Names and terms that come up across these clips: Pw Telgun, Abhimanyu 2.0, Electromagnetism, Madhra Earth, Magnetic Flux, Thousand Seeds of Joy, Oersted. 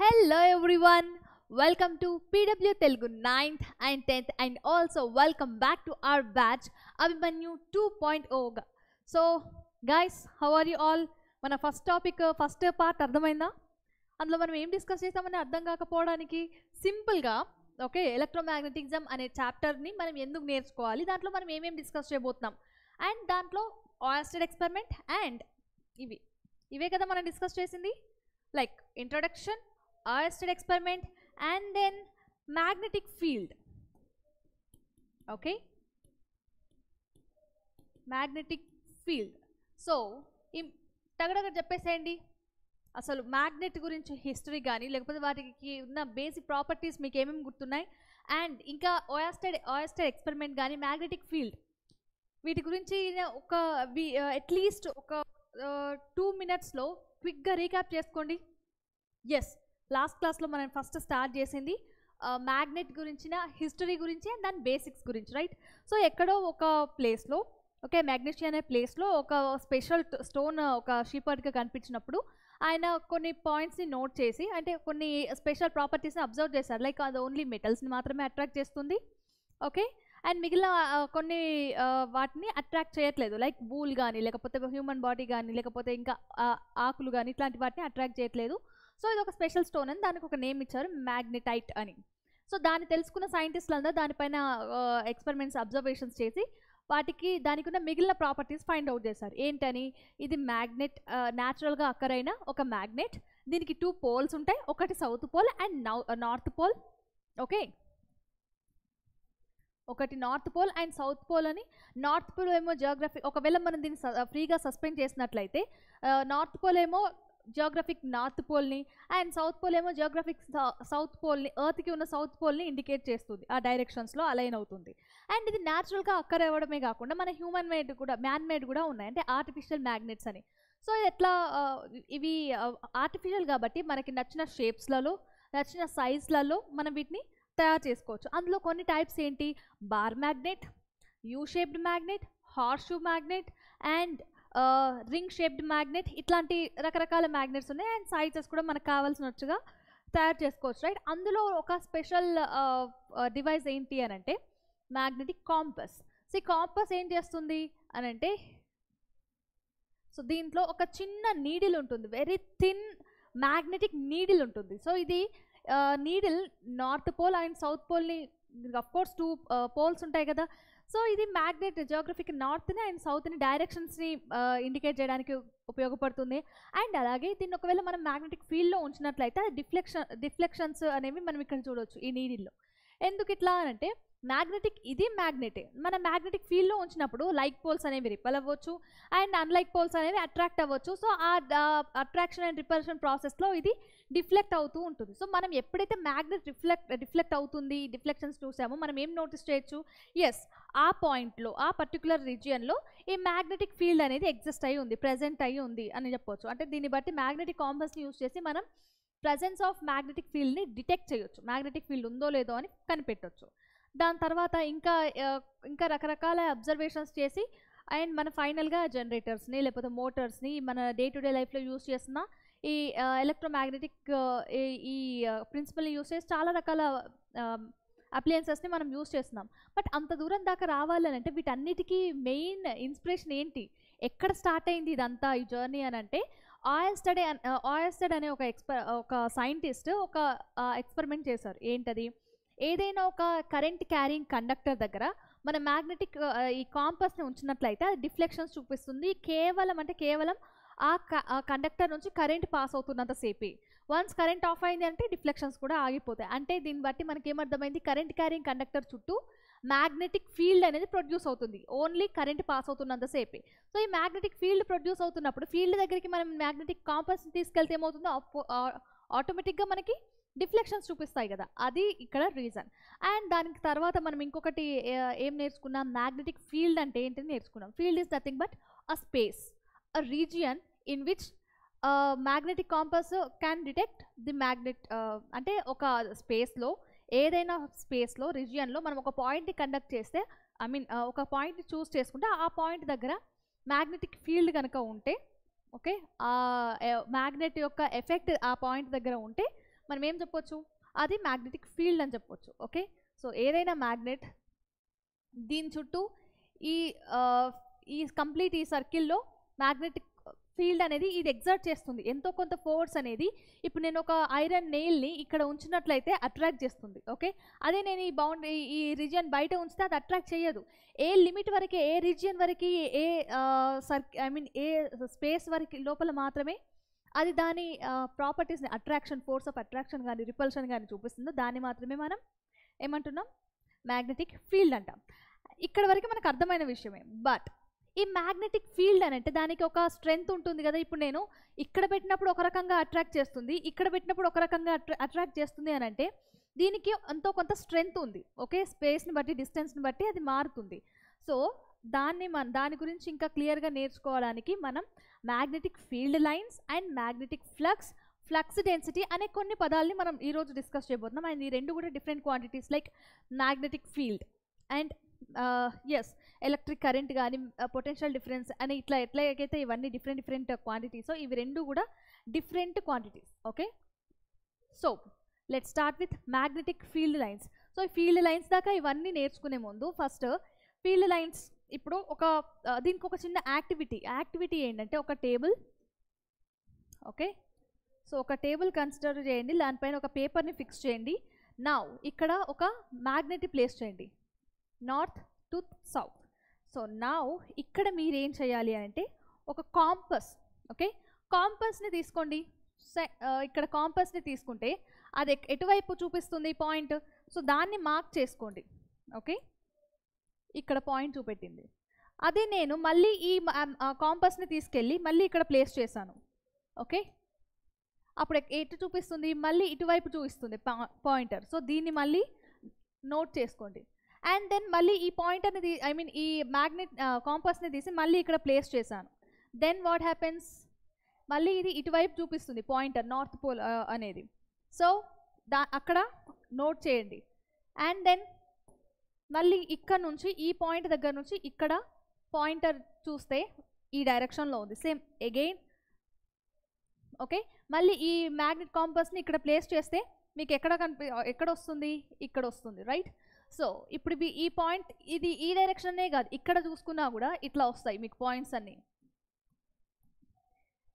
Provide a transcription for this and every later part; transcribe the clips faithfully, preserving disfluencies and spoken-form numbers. Hello everyone, welcome to Pw Telgun ninth and tenth, and also welcome back to our batch Abhimanyu two point oh. So guys, how are you all? Mana first topic first part ardhamainda, andulo manam em discuss chesamani ardham gaakapodaniki simple ga okay electromagnetism ane chapter ni manam enduku nerchukovali, dantlo manam em em discuss cheyabothunam, and dantlo Oersted experiment and ivi ive kada manam discuss chesindi, like introduction, Oersted experiment, and then magnetic field. Okay, magnetic field. So im tagadaga cheppesayandi asalu magnet gurinchi history gaani lekapothe vaatiki unna basic properties meeku em em gurtunnayi, and inka Oersted Oersted experiment gaani magnetic field వీటి గురించి ఒక at least ఒక two మినిట్స్లో క్విక్గా recap చేసుకోండి. Yes, last క్లాస్లో మనం first start చేసింది మ్యాగ్నెట్ గురించిన హిస్టరీ గురించి అండ్ దాని బేసిక్స్ గురించి, రైట్? సో ఎక్కడో ఒక ప్లేస్లో ఓకే మ్యాగ్నెషియా అనే ప్లేస్లో ఒక స్పెషల్ స్టోన్ ఒక షీపర్డ్గా కనిపించినప్పుడు ఆయన కొన్ని పాయింట్స్ని నోట్ చేసి, అంటే కొన్ని స్పెషల్ ప్రాపర్టీస్ని అబ్జర్వ్ చేశారు. లైక్ అది ఓన్లీ మెటల్స్ని మాత్రమే అట్రాక్ట్ చేస్తుంది, ఓకే, అండ్ మిగిలిన కొన్ని వాటిని అట్రాక్ట్ చేయట్లేదు. లైక్ బూల్ కానీ, లేకపోతే హ్యూమన్ బాడీ కానీ, లేకపోతే ఇంకా ఆకులు కానీ, ఇట్లాంటి వాటిని అట్రాక్ట్ చేయట్లేదు. సో ఇది ఒక స్పెషల్ స్టోన్ అని దానికి ఒక నేమ్ ఇచ్చారు, మ్యాగ్నెటైట్ అని. సో దాన్ని తెలుసుకున్న సైంటిస్టులు అందరూ దానిపైన ఎక్స్పెరిమెంట్స్ అబ్జర్వేషన్స్ చేసి వాటికి దానికి ఉన్న మిగిలిన ప్రాపర్టీస్ ఫైండ్ అవుట్ చేశారు. ఏంటని, ఇది మ్యాగ్నెట్, న్యాచురల్గా అక్కరైన ఒక మ్యాగ్నెట్, దీనికి టూ పోల్స్ ఉంటాయి, ఒకటి south pole and north pole. Okay, ఒకటి north pole and south pole అని. నార్త్ పోల్ ఏమో జియోగ్రఫిక్, ఒకవేళ మనం దీన్ని ఫ్రీగా సస్పెండ్ చేసినట్లయితే నార్త్ పోల్ ఏమో జియోగ్రఫిక్ నార్త్ పోల్ని, అండ్ సౌత్ పోల్ ఏమో జియోగ్రఫిక్ సౌత్ పోల్ని, ఎర్త్కి ఉన్న సౌత్ పోల్ని ఇండికేట్ చేస్తుంది, ఆ డైరెక్షన్స్లో అలైన్ అవుతుంది. అండ్ ఇది న్యాచురల్గా అక్కర్ అవ్వడమే కాకుండా మన హ్యూమన్ మేడ్ కూడా, మ్యాన్ మేడ్ కూడా ఉన్నాయి, అంటే ఆర్టిఫిషియల్ మ్యాగ్నెట్స్ అని. సో ఎట్లా, ఇవి ఆర్టిఫిషియల్ కాబట్టి మనకి నచ్చిన షేప్స్లలో, నచ్చిన సైజ్లలో మనం వీటిని తయారు చేసుకోవచ్చు. అందులో కొన్ని టైప్స్ ఏంటి, bar magnet, U shaped magnet, horseshoe magnet and ring shaped magnet, ఇట్లాంటి రకరకాల మ్యాగ్నెట్స్ ఉన్నాయి. అండ్ సైజెస్ కూడా మనకు కావాల్సినట్టుగా తయారు చేసుకోవచ్చు, రైట్? అందులో ఒక స్పెషల్ డివైస్ ఏంటి అని అంటే మ్యాగ్నెటిక్ కాంపస్. సో ఈ కాంపస్ ఏం చేస్తుంది అని అంటే, సో దీంట్లో ఒక చిన్న నీడిల్ ఉంటుంది, వెరీ థిన్ మ్యాగ్నెటిక్ నీడిల్ ఉంటుంది. సో ఇది needle north pole and south పోల్ని, అఫ్కోర్స్ టూ పోల్స్ ఉంటాయి కదా, సో ఇది మ్యాగ్నెట్ జియోగ్రఫిక్ నార్త్ని అండ్ సౌత్ని డైరెక్షన్స్ని ఇండికేట్ చేయడానికి ఉపయోగపడుతుంది. అండ్ అలాగే దీన్ని ఒకవేళ మనం మ్యాగ్నెటిక్ ఫీల్డ్లో ఉంచినట్లయితే అది డిఫ్లెక్షన్ డిఫ్లెక్షన్స్ అనేవి మనం ఇక్కడ చూడవచ్చు ఈ నీడిల్లో. ఎందుకు ఇట్లా అంటే, మ్యాగ్నెటిక్, ఇది మ్యాగ్నెటే, మన మ్యాగ్నెటిక్ ఫీల్డ్లో ఉంచినప్పుడు లైక్ పోల్స్ అనేవి రిపల్ అవ్వచ్చు అండ్ అన్లైక్ పోల్స్ అనేవి అట్రాక్ట్ అవ్వచ్చు. సో ఆ అట్రాక్షన్ అండ్ రిపల్షన్ ప్రాసెస్లో ఇది డిఫ్లెక్ట్ అవుతూ ఉంటుంది. సో మనం ఎప్పుడైతే మ్యాగ్నెట్ రిఫ్లెక్ట్ డిఫ్లెక్ట్ అవుతుంది, డిఫ్లెక్షన్స్ చూసామో మనం ఏం నోటీస్ చేయొచ్చు, ఎస్ ఆ పాయింట్లో, ఆ పర్టికులర్ రీజియన్లో ఈ మ్యాగ్నెటిక్ ఫీల్డ్ అనేది ఎగ్జిస్ట్ అయ్యి ఉంది, ప్రజెంట్ అయ్యి ఉంది అని చెప్పవచ్చు. అంటే దీన్ని బట్టి మ్యాగ్నెటిక్ కాంపస్ని యూజ్ చేసి మనం ప్రజెన్స్ ఆఫ్ మ్యాగ్నెటిక్ ఫీల్డ్ని డిటెక్ట్ చేయొచ్చు, మ్యాగ్నెటిక్ ఫీల్డ్ ఉందో లేదో అని కనిపెట్టవచ్చు. దాని తర్వాత ఇంకా ఇంకా రకరకాల అబ్జర్వేషన్స్ చేసి అండ్ మన ఫైనల్గా జనరేటర్స్ని, లేకపోతే మోటార్స్ని, మన డే టు డే లైఫ్లో యూజ్ చేస్తున్న ఈ ఎలక్ట్రోమాగ్నెటిక్ ఈ ప్రిన్సిపల్ని యూజ్ చేసి చాలా రకాల అప్లయన్సెస్ని మనం యూజ్ చేస్తున్నాం. బట్ అంత దూరం దాకా రావాలని అంటే వీటన్నిటికీ మెయిన్ ఇన్స్పిరేషన్ ఏంటి, ఎక్కడ స్టార్ట్ అయింది ఇదంతా ఈ జర్నీ అని అంటే, Oersted Oersted అనే ఒక ఎక్స్పర్ ఒక సైంటిస్ట్ ఒక ఎక్స్పెరిమెంట్ చేశారు. ఏంటది, ఏదైనా ఒక కరెంట్ క్యారింగ్ కండక్టర్ దగ్గర మన మ్యాగ్నెటిక్ ఈ కాంపస్ని ఉంచినట్లయితే అది డిఫ్లెక్షన్స్ చూపిస్తుంది, కేవలం అంటే కేవలం ఆ కండక్టర్ నుంచి కరెంట్ పాస్ అవుతున్నంతసేపే. వన్స్ కరెంట్ ఆఫ్ అయింది అంటే డిఫ్లెక్షన్స్ కూడా ఆగిపోతాయి. అంటే దీన్ని బట్టి మనకి ఏమర్థమైంది, కరెంట్ క్యారింగ్ కండక్టర్ చుట్టూ మ్యాగ్నెటిక్ ఫీల్డ్ అనేది ప్రొడ్యూస్ అవుతుంది ఓన్లీ కరెంట్ పాస్ అవుతున్నంతసేపే. సో ఈ మ్యాగ్నెటిక్ ఫీల్డ్ ప్రొడ్యూస్ అవుతున్నప్పుడు ఫీల్డ్ దగ్గరికి మనం మ్యాగ్నెటిక్ కాంపస్ని తీసుకెళ్తే ఏమవుతుందో ఆటోమేటిక్గా మనకి డిఫ్లెక్షన్స్ చూపిస్తాయి కదా, అది ఇక్కడ రీజన్. అండ్ దానికి తర్వాత మనం ఇంకొకటి ఏం నేర్చుకున్నాం, మ్యాగ్నెటిక్ ఫీల్డ్ అంటే ఏంటని నేర్చుకున్నాం. Field is nothing but a space, a region in which uh, magnetic compass can detect the magnet, అంటే ఒక స్పేస్లో, ఏదైనా స్పేస్లో రీజియన్లో మనం ఒక పాయింట్ని కండక్ట్ చేస్తే, ఐ మీన్ ఒక పాయింట్ని చూస్ చేసుకుంటే ఆ పాయింట్ దగ్గర మ్యాగ్నెటిక్ ఫీల్డ్ కనుక ఉంటే, ఓకే మ్యాగ్నెట్ యొక్క ఎఫెక్ట్ ఆ పాయింట్ దగ్గర ఉంటే మనం ఏం చెప్పొచ్చు, అది మ్యాగ్నెటిక్ ఫీల్డ్ అని చెప్పొచ్చు. ఓకే, సో ఏదైనా మ్యాగ్నెట్ దీని చుట్టూ ఈ ఈ కంప్లీట్ ఈ సర్కిల్లో మ్యాగ్నెటిక్ ఫీల్డ్ అనేది ఇది ఎగ్జర్ట్ చేస్తుంది, ఎంతో కొంత ఫోర్స్ అనేది. ఇప్పుడు నేను ఒక ఐరన్ నెయిల్ని ఇక్కడ ఉంచినట్లయితే అట్రాక్ట్ చేస్తుంది. ఓకే, అదే నేను ఈ బౌండ్ ఈ రీజియన్ బయట ఉంచితే అది అట్రాక్ట్ చేయదు. ఏ లిమిట్ వరకే, ఏ రీజియన్ వరకు, ఏ సర్క్ ఐ మీన్ ఏ స్పేస్ వరకు లోపల మాత్రమే అది దాని ప్రాపర్టీస్ని, అట్రాక్షన్, ఫోర్స్ ఆఫ్ అట్రాక్షన్ కానీ రిపల్షన్ కానీ చూపిస్తుందో దాన్ని మాత్రమే మనం ఏమంటున్నాం, మ్యాగ్నెటిక్ ఫీల్డ్ అంటాం. ఇక్కడ వరకు మనకు అర్థమైన విషయమే. బట్ ఈ మ్యాగ్నెటిక్ ఫీల్డ్ అని అంటే దానికి ఒక స్ట్రెంగ్త్ ఉంటుంది కదా. ఇప్పుడు నేను ఇక్కడ పెట్టినప్పుడు ఒక రకంగా అట్రాక్ట్ చేస్తుంది, ఇక్కడ పెట్టినప్పుడు ఒక రకంగా అట్రాక్ట్ చేస్తుంది అని అంటే దీనికి ఎంతో కొంత స్ట్రెంగ్త్ ఉంది. ఓకే, స్పేస్ని బట్టి డిస్టెన్స్ని బట్టి అది మారుతుంది. సో దాన్ని మన దాని గురించి ఇంకా క్లియర్గా నేర్చుకోవడానికి మనం magnetic field lines and magnetic flux, flux density అనే కొన్ని పదాలని మనం ఈరోజు డిస్కస్ చేయబోతున్నాం. అండ్ ఈ రెండు కూడా different quantities, like magnetic field and as electric current కానీ పొటెన్షియల్ డిఫరెన్స్ అని ఇట్లా ఎట్లాగైతే ఇవన్నీ డిఫరెంట్ డిఫరెంట్ క్వాంటిటీస్, ఇవి రెండు కూడా different quantities. Okay, so let start with magnetic field lines. So ఈ ఫీల్డ్ లైన్స్ దాకా ఇవన్నీ నేర్చుకునే ముందు ఫస్ట్ ఫీల్డ్ లైన్స్, ఇప్పుడు ఒక దీనికి ఒక చిన్న యాక్టివిటీ యాక్టివిటీ ఏంటంటే ఒక టేబుల్. ఓకే, సో ఒక టేబుల్ కన్సిడర్ చేయండి, దానిపైన ఒక పేపర్ని ఫిక్స్ చేయండి. నా ఇక్కడ ఒక మ్యాగ్నెట్ ప్లేస్ చేయండి, నార్త్ టు సౌత్. సో నా ఇక్కడ మీరు ఏం చేయాలి అంటే ఒక కాంపస్, ఓకే కాంపస్ని తీసుకోండి. ఇక్కడ కాంపస్ని తీసుకుంటే అది ఎటువైపు చూపిస్తుంది పాయింట్, సో దాన్ని మార్క్ చేసుకోండి. ఓకే, ఇక్కడ పాయింట్ చూపెట్టింది. అదే నేను మళ్ళీ ఈ కాంపస్ని తీసుకెళ్ళి మళ్ళీ ఇక్కడ ప్లేస్ చేశాను. ఓకే, అప్పుడు ఎటు చూపిస్తుంది, మళ్ళీ ఇటువైపు చూపిస్తుంది పాయింటర్. సో దీన్ని మళ్ళీ నోట్ చేసుకోండి. అండ్ దెన్ మళ్ళీ ఈ పాయింటర్ని ఐ మీన్ ఈ మ్యాగ్నెట్ కాంపస్ని తీసి మళ్ళీ ఇక్కడ ప్లేస్ చేశాను. దెన్ వాట్ హ్యాపెన్స్, మళ్ళీ ఇది ఇటువైపు చూపిస్తుంది పాయింటర్, నార్త్ పోల్ అనేది. సో దా అక్కడ నోట్ చేయండి. అండ్ దెన్ మళ్ళీ ఇక్కడ నుంచి ఈ పాయింట్ దగ్గర నుంచి ఇక్కడ పాయింటర్ చూస్తే ఈ డైరెక్షన్లో ఉంది, సేమ్ అగైన్. ఓకే, మళ్ళీ ఈ మ్యాగ్నెట్ కాంపస్ని ఇక్కడ ప్లేస్ చేస్తే మీకు ఎక్కడ కనిపి ఎక్కడ వస్తుంది, ఇక్కడ వస్తుంది, రైట్. సో ఇప్పుడు ఈ పాయింట్ ఇది ఈ డైరెక్షన్నే కాదు, ఇక్కడ చూసుకున్నా కూడా ఇట్లా వస్తాయి మీకు పాయింట్స్ అన్నీ.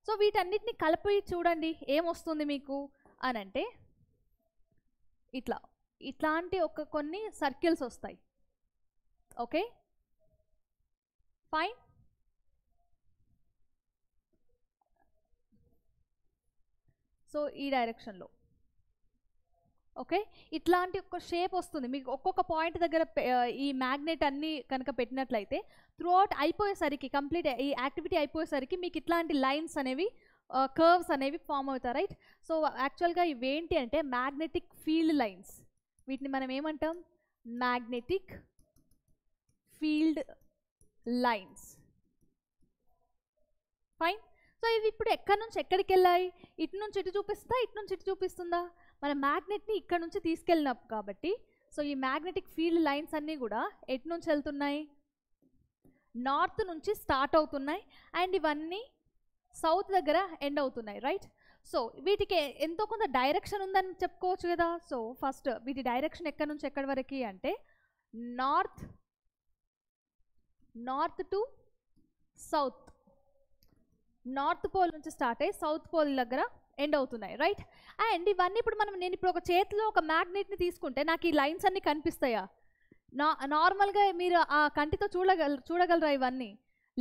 సో వీటన్నిటిని కలిపి చూడండి ఏమొస్తుంది మీకు అని అంటే ఇట్లా ఇట్లాంటి ఒక కొన్ని సర్కిల్స్ వస్తాయి. Okay, fine. సో ఈ డైరెక్షన్లో ఓకే ఇట్లాంటి ఒక షేప్ వస్తుంది మీకు ఒక్కొక్క పాయింట్ దగ్గర. ఈ మ్యాగ్నెట్ అన్నీ కనుక పెట్టినట్లయితే త్రూఅవుట్ అయిపోయేసరికి, కంప్లీట్ ఈ యాక్టివిటీ అయిపోయేసరికి మీకు ఇట్లాంటి లైన్స్ అనేవి, కర్వ్స్ అనేవి ఫామ్ అవుతాయి, రైట్. సో యాక్చువల్గా ఇవేంటి అంటే మ్యాగ్నెటిక్ ఫీల్డ్ లైన్స్. వీటిని మనం ఏమంటాం, magnetic field lines. Fine. So ఇవి ఇప్పుడు ఎక్కడి నుంచి ఎక్కడికి వెళ్ళాయి, ఇటు నుంచి ఇటు చూపిస్తా, ఇటు నుంచి ఇటు చూపిస్తుందా, మన మ్యాగ్నెట్ని ఇక్కడ నుంచి తీసుకెళ్ళినాం కాబట్టి. సో ఈ మ్యాగ్నెటిక్ ఫీల్డ్ లైన్స్ అన్నీ కూడా ఎటు నుంచి వెళ్తున్నాయి, నార్త్ నుంచి స్టార్ట్ అవుతున్నాయి అండ్ ఇవన్నీ సౌత్ దగ్గర ఎండ్ అవుతున్నాయి, రైట్. సో వీటికి ఎంతో కొంత డైరెక్షన్ ఉందని చెప్పుకోవచ్చు కదా. సో ఫస్ట్ వీటి డైరెక్షన్ ఎక్కడి నుంచి ఎక్కడి వరకు అంటే north north to south, north pole నుంచి స్టార్ట్ అయ్యి సౌత్ పోల్ దగ్గర ఎండ్ అవుతున్నాయి, రైట్. అండ్ ఇవన్నీ ఇప్పుడు మనం నేను ఇప్పుడు ఒక చేతిలో ఒక మ్యాగ్నెట్ని తీసుకుంటే నాకు ఈ లైన్స్ అన్నీ కనిపిస్తాయా? నా నార్మల్గా మీరు ఆ కంటితో చూడగల చూడగలరా ఇవన్నీ?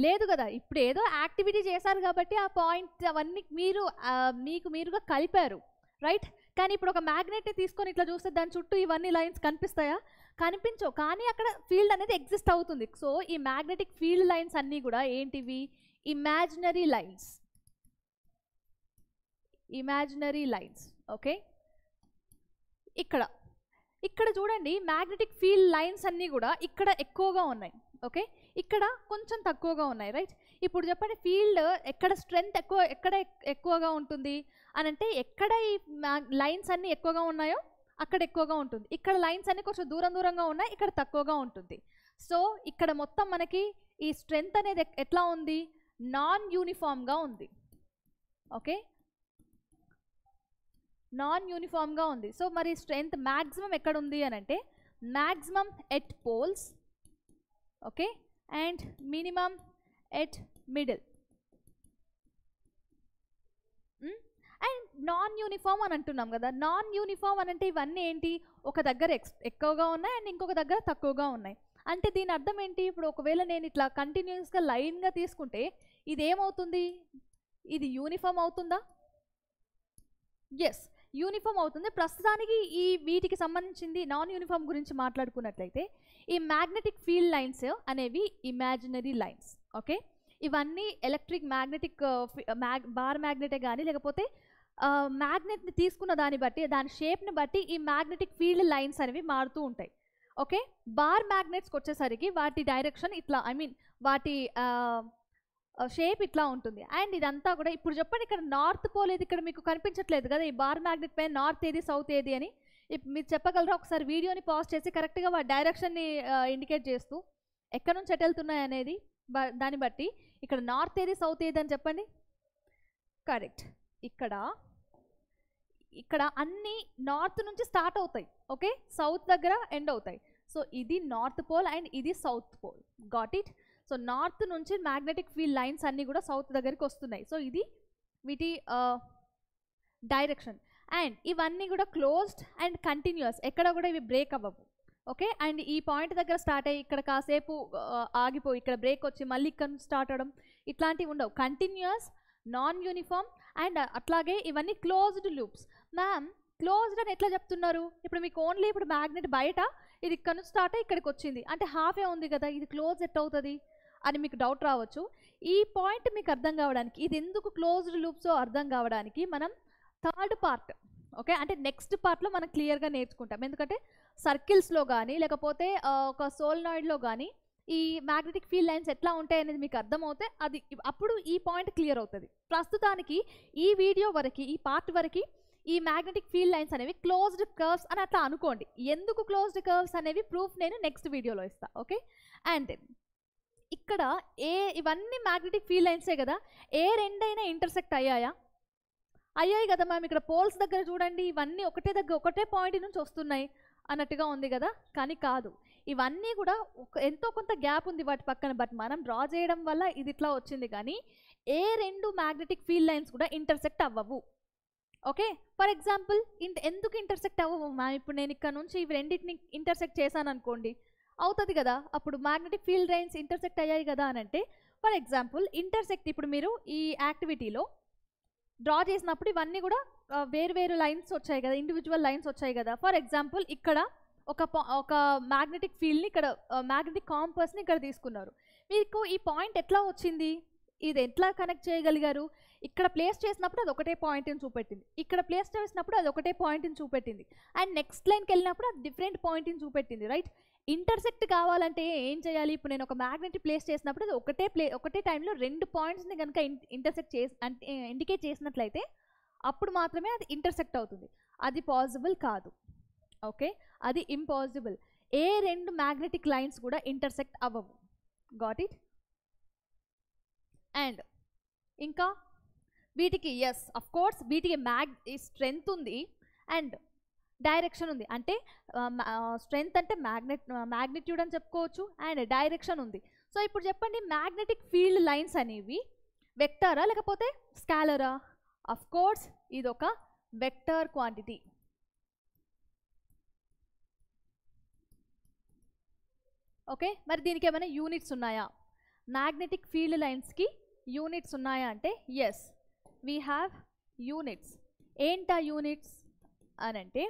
లేదు కదా. ఇప్పుడు ఏదో యాక్టివిటీ చేశారు కాబట్టి ఆ పాయింట్ అవన్నీ మీరు మీకు మీరుగా కలిపారు, రైట్. కానీ ఇప్పుడు ఒక మ్యాగ్నెట్ని తీసుకొని ఇట్లా చూస్తే దాని చుట్టూ ఇవన్నీ లైన్స్ కనిపిస్తాయా? కనిపించవు. కానీ అక్కడ ఫీల్డ్ అనేది ఎగ్జిస్ట్ అవుతుంది. సో ఈ మ్యాగ్నెటిక్ ఫీల్డ్ లైన్స్ అన్నీ కూడా ఏంటివి, imaginary lines, imaginary lines. Okay, ఇక్కడ ఇక్కడ చూడండి మ్యాగ్నెటిక్ ఫీల్డ్ లైన్స్ అన్నీ కూడా ఇక్కడ ఎక్కువగా ఉన్నాయి, ఓకే ఇక్కడ కొంచెం తక్కువగా ఉన్నాయి, రైట్. ఇప్పుడు చెప్పండి ఫీల్డ్ ఎక్కడ స్ట్రెంగ్త్ ఎక్కువ, ఎక్కడ ఎక్కువగా ఉంటుంది అని అంటే ఎక్కడ ఈ లైన్స్ అన్నీ ఎక్కువగా ఉన్నాయో అక్కడ ఎక్కువగా ఉంటుంది. ఇక్కడ లైన్స్ అన్నీ కొంచెం దూరం దూరంగా ఉన్నాయి, ఇక్కడ తక్కువగా ఉంటుంది. సో ఇక్కడ మొత్తం మనకి ఈ స్ట్రెంగ్త్ అనేది ఎట్లా ఉంది, నాన్ యూనిఫామ్గా ఉంది. ఓకే, నాన్ యూనిఫామ్గా ఉంది. సో మరి స్ట్రెంగ్త్ మ్యాక్సిమం ఎక్కడ ఉంది అని అంటే maximum at poles, okay, and minimum at middle. And non uniform అని అంటున్నాం కదా, నాన్ యూనిఫామ్ అని అంటే ఇవన్నీ ఏంటి, ఒక దగ్గర ఎక్స్ ఎక్కువగా ఉన్నాయి అండ్ ఇంకొక దగ్గర తక్కువగా ఉన్నాయి. అంటే దీని అర్థం ఏంటి, ఇప్పుడు ఒకవేళ నేను ఇట్లా కంటిన్యూస్గా లైన్గా తీసుకుంటే ఇదేమవుతుంది, ఇది యూనిఫామ్ అవుతుందా? ఎస్, యూనిఫామ్ అవుతుంది. ప్రస్తుతానికి ఈ వీటికి సంబంధించింది నాన్ యూనిఫామ్ గురించి మాట్లాడుకున్నట్లయితే ఈ మ్యాగ్నెటిక్ ఫీల్డ్ లైన్స్ అనేవి ఇమాజినరీ లైన్స్, ఓకే. ఇవన్నీ ఎలక్ట్రిక్ మ్యాగ్నెటిక్ మ్యాగ్ బార్ మ్యాగ్నెటే కానీ లేకపోతే మ్యాగ్నెట్ని తీసుకున్న దాన్ని బట్టి దాని షేప్ని బట్టి ఈ మ్యాగ్నెటిక్ ఫీల్డ్ లైన్స్ అనేవి మారుతూ ఉంటాయి, ఓకే. బార్ మ్యాగ్నెట్స్కి వచ్చేసరికి వాటి డైరెక్షన్ ఇట్లా, ఐ మీన్ వాటి షేప్ ఇట్లా ఉంటుంది. అండ్ ఇదంతా కూడా ఇప్పుడు చెప్పండి, ఇక్కడ నార్త్ పోల్ ఏది ఇక్కడ మీకు కనిపించట్లేదు కదా, ఈ బార్ మ్యాగ్నెట్ పైన నార్త్ ఏది సౌత్ ఏది అని మీరు చెప్పగలరా? ఒకసారి వీడియోని పాజ్ చేసి కరెక్ట్గా వాటి డైరెక్షన్ని ఇండికేట్ చేస్తూ ఎక్కడ నుంచి ఎటు వెళ్తున్నాయి అనేది దాన్ని బట్టి ఇక్కడ నార్త్ ఏది సౌత్ ఏది అని చెప్పండి. కరెక్ట్, ఇక్కడ ఇక్కడ అన్నీ నార్త్ నుంచి స్టార్ట్ అవుతాయి, ఓకే, సౌత్ దగ్గర ఎండ్ అవుతాయి. సో ఇది నార్త్ పోల్ అండ్ ఇది south pole, got it. So north నుంచి మ్యాగ్నెటిక్ ఫీల్డ్ లైన్స్ అన్నీ కూడా సౌత్ దగ్గరికి వస్తున్నాయి. సో ఇది వీటి డైరెక్షన్. అండ్ ఇవన్నీ కూడా క్లోజ్డ్ అండ్ కంటిన్యూస్, ఎక్కడ కూడా ఇవి బ్రేక్ అవ్వవు, ఓకే. అండ్ ఈ పాయింట్ దగ్గర స్టార్ట్ అయ్యి ఇక్కడ కాసేపు ఆగిపోయి ఇక్కడ బ్రేక్ వచ్చి మళ్ళీ ఇక్కడ నుంచి స్టార్ట్ అవ్వడం ఇట్లాంటివి ఉండవు. కంటిన్యూస్, నాన్ యూనిఫామ్ అండ్ అట్లాగే ఇవన్నీ క్లోజ్డ్ లూప్స్. మ్యామ్ క్లోజ్డ్ అని ఎట్లా చెప్తున్నారు? ఇప్పుడు మీకు ఓన్లీ ఇప్పుడు మ్యాగ్నెట్ బయట ఇది ఇక్కడ నుంచి స్టార్ట్ అయ్యి ఇక్కడికి వచ్చింది అంటే హాఫే ఉంది కదా, ఇది క్లోజ్ ఎట్ అవుతుంది అని మీకు డౌట్ రావచ్చు. ఈ పాయింట్ మీకు అర్థం కావడానికి, ఇది ఎందుకు క్లోజ్డ్ లూప్స్ అర్థం కావడానికి మనం థర్డ్ పార్ట్, ఓకే, అంటే నెక్స్ట్ పార్ట్లో మనం క్లియర్గా నేర్చుకుంటాం. ఎందుకంటే సర్కిల్స్లో కానీ లేకపోతే ఒక సోలినాయిడ్లో కానీ ఈ మ్యాగ్నెటిక్ ఫీల్డ్ లైన్స్ ఎట్లా ఉంటాయి అనేది మీకు అర్థమవుతే అది అప్పుడు ఈ పాయింట్ క్లియర్ అవుతుంది. ప్రస్తుతానికి ఈ వీడియో వరకు, ఈ పార్ట్ వరకు ఈ మ్యాగ్నెటిక్ ఫీల్డ్ లైన్స్ అనేవి క్లోజ్డ్ కర్వ్స్ అని అట్లా అనుకోండి. ఎందుకు క్లోజ్డ్ కర్వ్స్ అనేవి ప్రూఫ్ నేను నెక్స్ట్ వీడియోలో ఇస్తాను, ఓకే. అండ్ దెన్ ఇక్కడ ఏ ఇవన్నీ మ్యాగ్నెటిక్ ఫీల్డ్ లైన్సే కదా, ఏ రెండైనా ఇంటర్సెక్ట్ అయ్యాయా? అయ్యాయి కదా మ్యామ్. ఇక్కడ పోల్స్ దగ్గర చూడండి, ఇవన్నీ ఒకటే దగ్గర ఒకటే పాయింట్ నుంచి వస్తున్నాయి అన్నట్టుగా ఉంది కదా, కానీ కాదు. ఇవన్నీ కూడా ఎంతో కొంత గ్యాప్ ఉంది వాటి పక్కన, బట్ మనం డ్రా చేయడం వల్ల ఇది ఇట్లా వచ్చింది. కానీ ఏ రెండు మ్యాగ్నెటిక్ ఫీల్డ్ లైన్స్ కూడా ఇంటర్సెక్ట్ అవ్వవు, ఓకే. ఫర్ ఎగ్జాంపుల్ ఇంత ఎందుకు ఇంటర్సెక్ట్ అవ్వవు మ్యామ్? ఇప్పుడు నేను ఇక్కడ నుంచి ఇవి రెండింటిని ఇంటర్సెక్ట్ చేశాను అనుకోండి, అవుతుంది కదా, అప్పుడు మ్యాగ్నెటిక్ ఫీల్డ్ లైన్స్ ఇంటర్సెక్ట్ అయ్యాయి కదా అని అంటే. ఫర్ ఎగ్జాంపుల్ ఇంటర్సెక్ట్, ఇప్పుడు మీరు ఈ యాక్టివిటీలో డ్రా చేసినప్పుడు ఇవన్నీ కూడా వేరు వేరు లైన్స్ వచ్చాయి కదా, ఇండివిజువల్ లైన్స్ వచ్చాయి కదా. ఫర్ ఎగ్జాంపుల్ ఇక్కడ ఒక ఒక మ్యాగ్నెటిక్ ఫీల్డ్ని ఇక్కడ మ్యాగ్నెటిక్ కాంపస్ని ఇక్కడ తీసుకున్నారు. మీకు ఈ పాయింట్ ఎట్లా వచ్చింది, ఇది ఎట్లా కనెక్ట్ చేయగలిగారు? ఇక్కడ ప్లేస్ చేసినప్పుడు అది ఒకటే పాయింట్ని చూపెట్టింది, ఇక్కడ ప్లేస్ చేసినప్పుడు అది ఒకటే పాయింట్ని చూపెట్టింది, అండ్ నెక్స్ట్ లైన్కి వెళ్ళినప్పుడు అది డిఫరెంట్ పాయింట్ని చూపెట్టింది, రైట్? ఇంటర్సెక్ట్ కావాలంటే ఏం చేయాలి? ఇప్పుడు నేను ఒక మ్యాగ్నెట్ ప్లేస్ చేసినప్పుడు అది ఒకటే ప్లే ఒకటే టైంలో రెండు పాయింట్స్ని కనుక ఇంటర్సెక్ట్ చేసి అంటే ఇండికేట్ చేసినట్లయితే అప్పుడు మాత్రమే అది ఇంటర్సెక్ట్ అవుతుంది. అది పాసిబుల్ కాదు, ఓకే, అది ఇంపాసిబుల్. ఏ రెండు మ్యాగ్నెటిక్ లైన్స్ కూడా ఇంటర్సెక్ట్ అవ్వవు, గాట్ ఇట్. అండ్ ఇంకా వీటికి ఎస్ అఫ్ కోర్స్ వీటికి మ్యాగ్ స్ట్రెంగ్త్ ఉంది అండ్ డైరెక్షన్ ఉంది. అంటే స్ట్రెంగ్త్ అంటే మ్యాగ్నెట్ మ్యాగ్నిట్యూడ్ అని చెప్పుకోవచ్చు అండ్ డైరెక్షన్ ఉంది. సో ఇప్పుడు చెప్పండి, మ్యాగ్నెటిక్ ఫీల్డ్ లైన్స్ అనేవి వెక్టారా లేకపోతే స్కాలరా? అఫ్ కోర్స్ ఇది ఒక వెక్టర్ క్వాంటిటీ, ఓకే. మరి దీనికి ఏమైనా యూనిట్స్ ఉన్నాయా? మ్యాగ్నెటిక్ ఫీల్డ్ లైన్స్కి యూనిట్స్ ఉన్నాయా అంటే ఎస్, వీ హ్యావ్ యూనిట్స్. ఏంటా యూనిట్స్ అని అంటే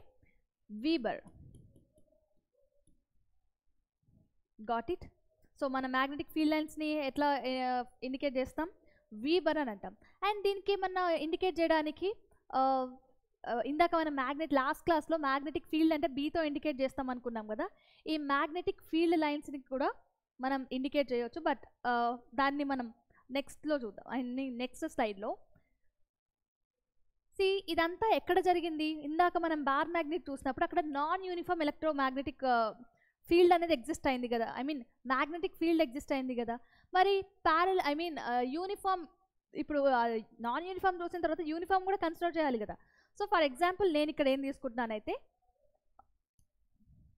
వీబర్, గాట్ ఇట్. సో మన మ్యాగ్నెటిక్ ఫీల్డ్ లైన్స్ని ఎట్లా ఇండికేట్ చేస్తాం? వీబర్ అని అంటాం. అండ్ దీనికి ఏమన్నా ఇండికేట్ చేయడానికి ఇందాక మనం మ్యాగ్నెట్ లాస్ట్ క్లాస్లో మ్యాగ్నెటిక్ ఫీల్డ్ అంటే బీతో ఇండికేట్ చేస్తాం అనుకున్నాం కదా, ఈ మ్యాగ్నెటిక్ ఫీల్డ్ లైన్స్ని కూడా మనం ఇండికేట్ చేయవచ్చు, బట్ దాన్ని మనం నెక్స్ట్లో చూద్దాం, అన్ని నెక్స్ట్ స్లైడ్లో. సి ఇదంతా ఎక్కడ జరిగింది? ఇందాక మనం బార్ మ్యాగ్నెట్ చూసినప్పుడు అక్కడ నాన్ యూనిఫామ్ ఎలక్ట్రోమాగ్నెటిక్ ఫీల్డ్ అనేది ఎగ్జిస్ట్ అయింది కదా, I mean magnetic field exist అయింది కదా. మరి ప్యారల్ ఐ మీన్ యూనిఫామ్ ఇప్పుడు నాన్ యూనిఫామ్ చూసిన తర్వాత యూనిఫామ్ కూడా కన్సిడర్ చేయాలి కదా. సో ఫర్ ఎగ్జాంపుల్ నేను ఇక్కడ ఏం తీసుకుంటున్నానైతే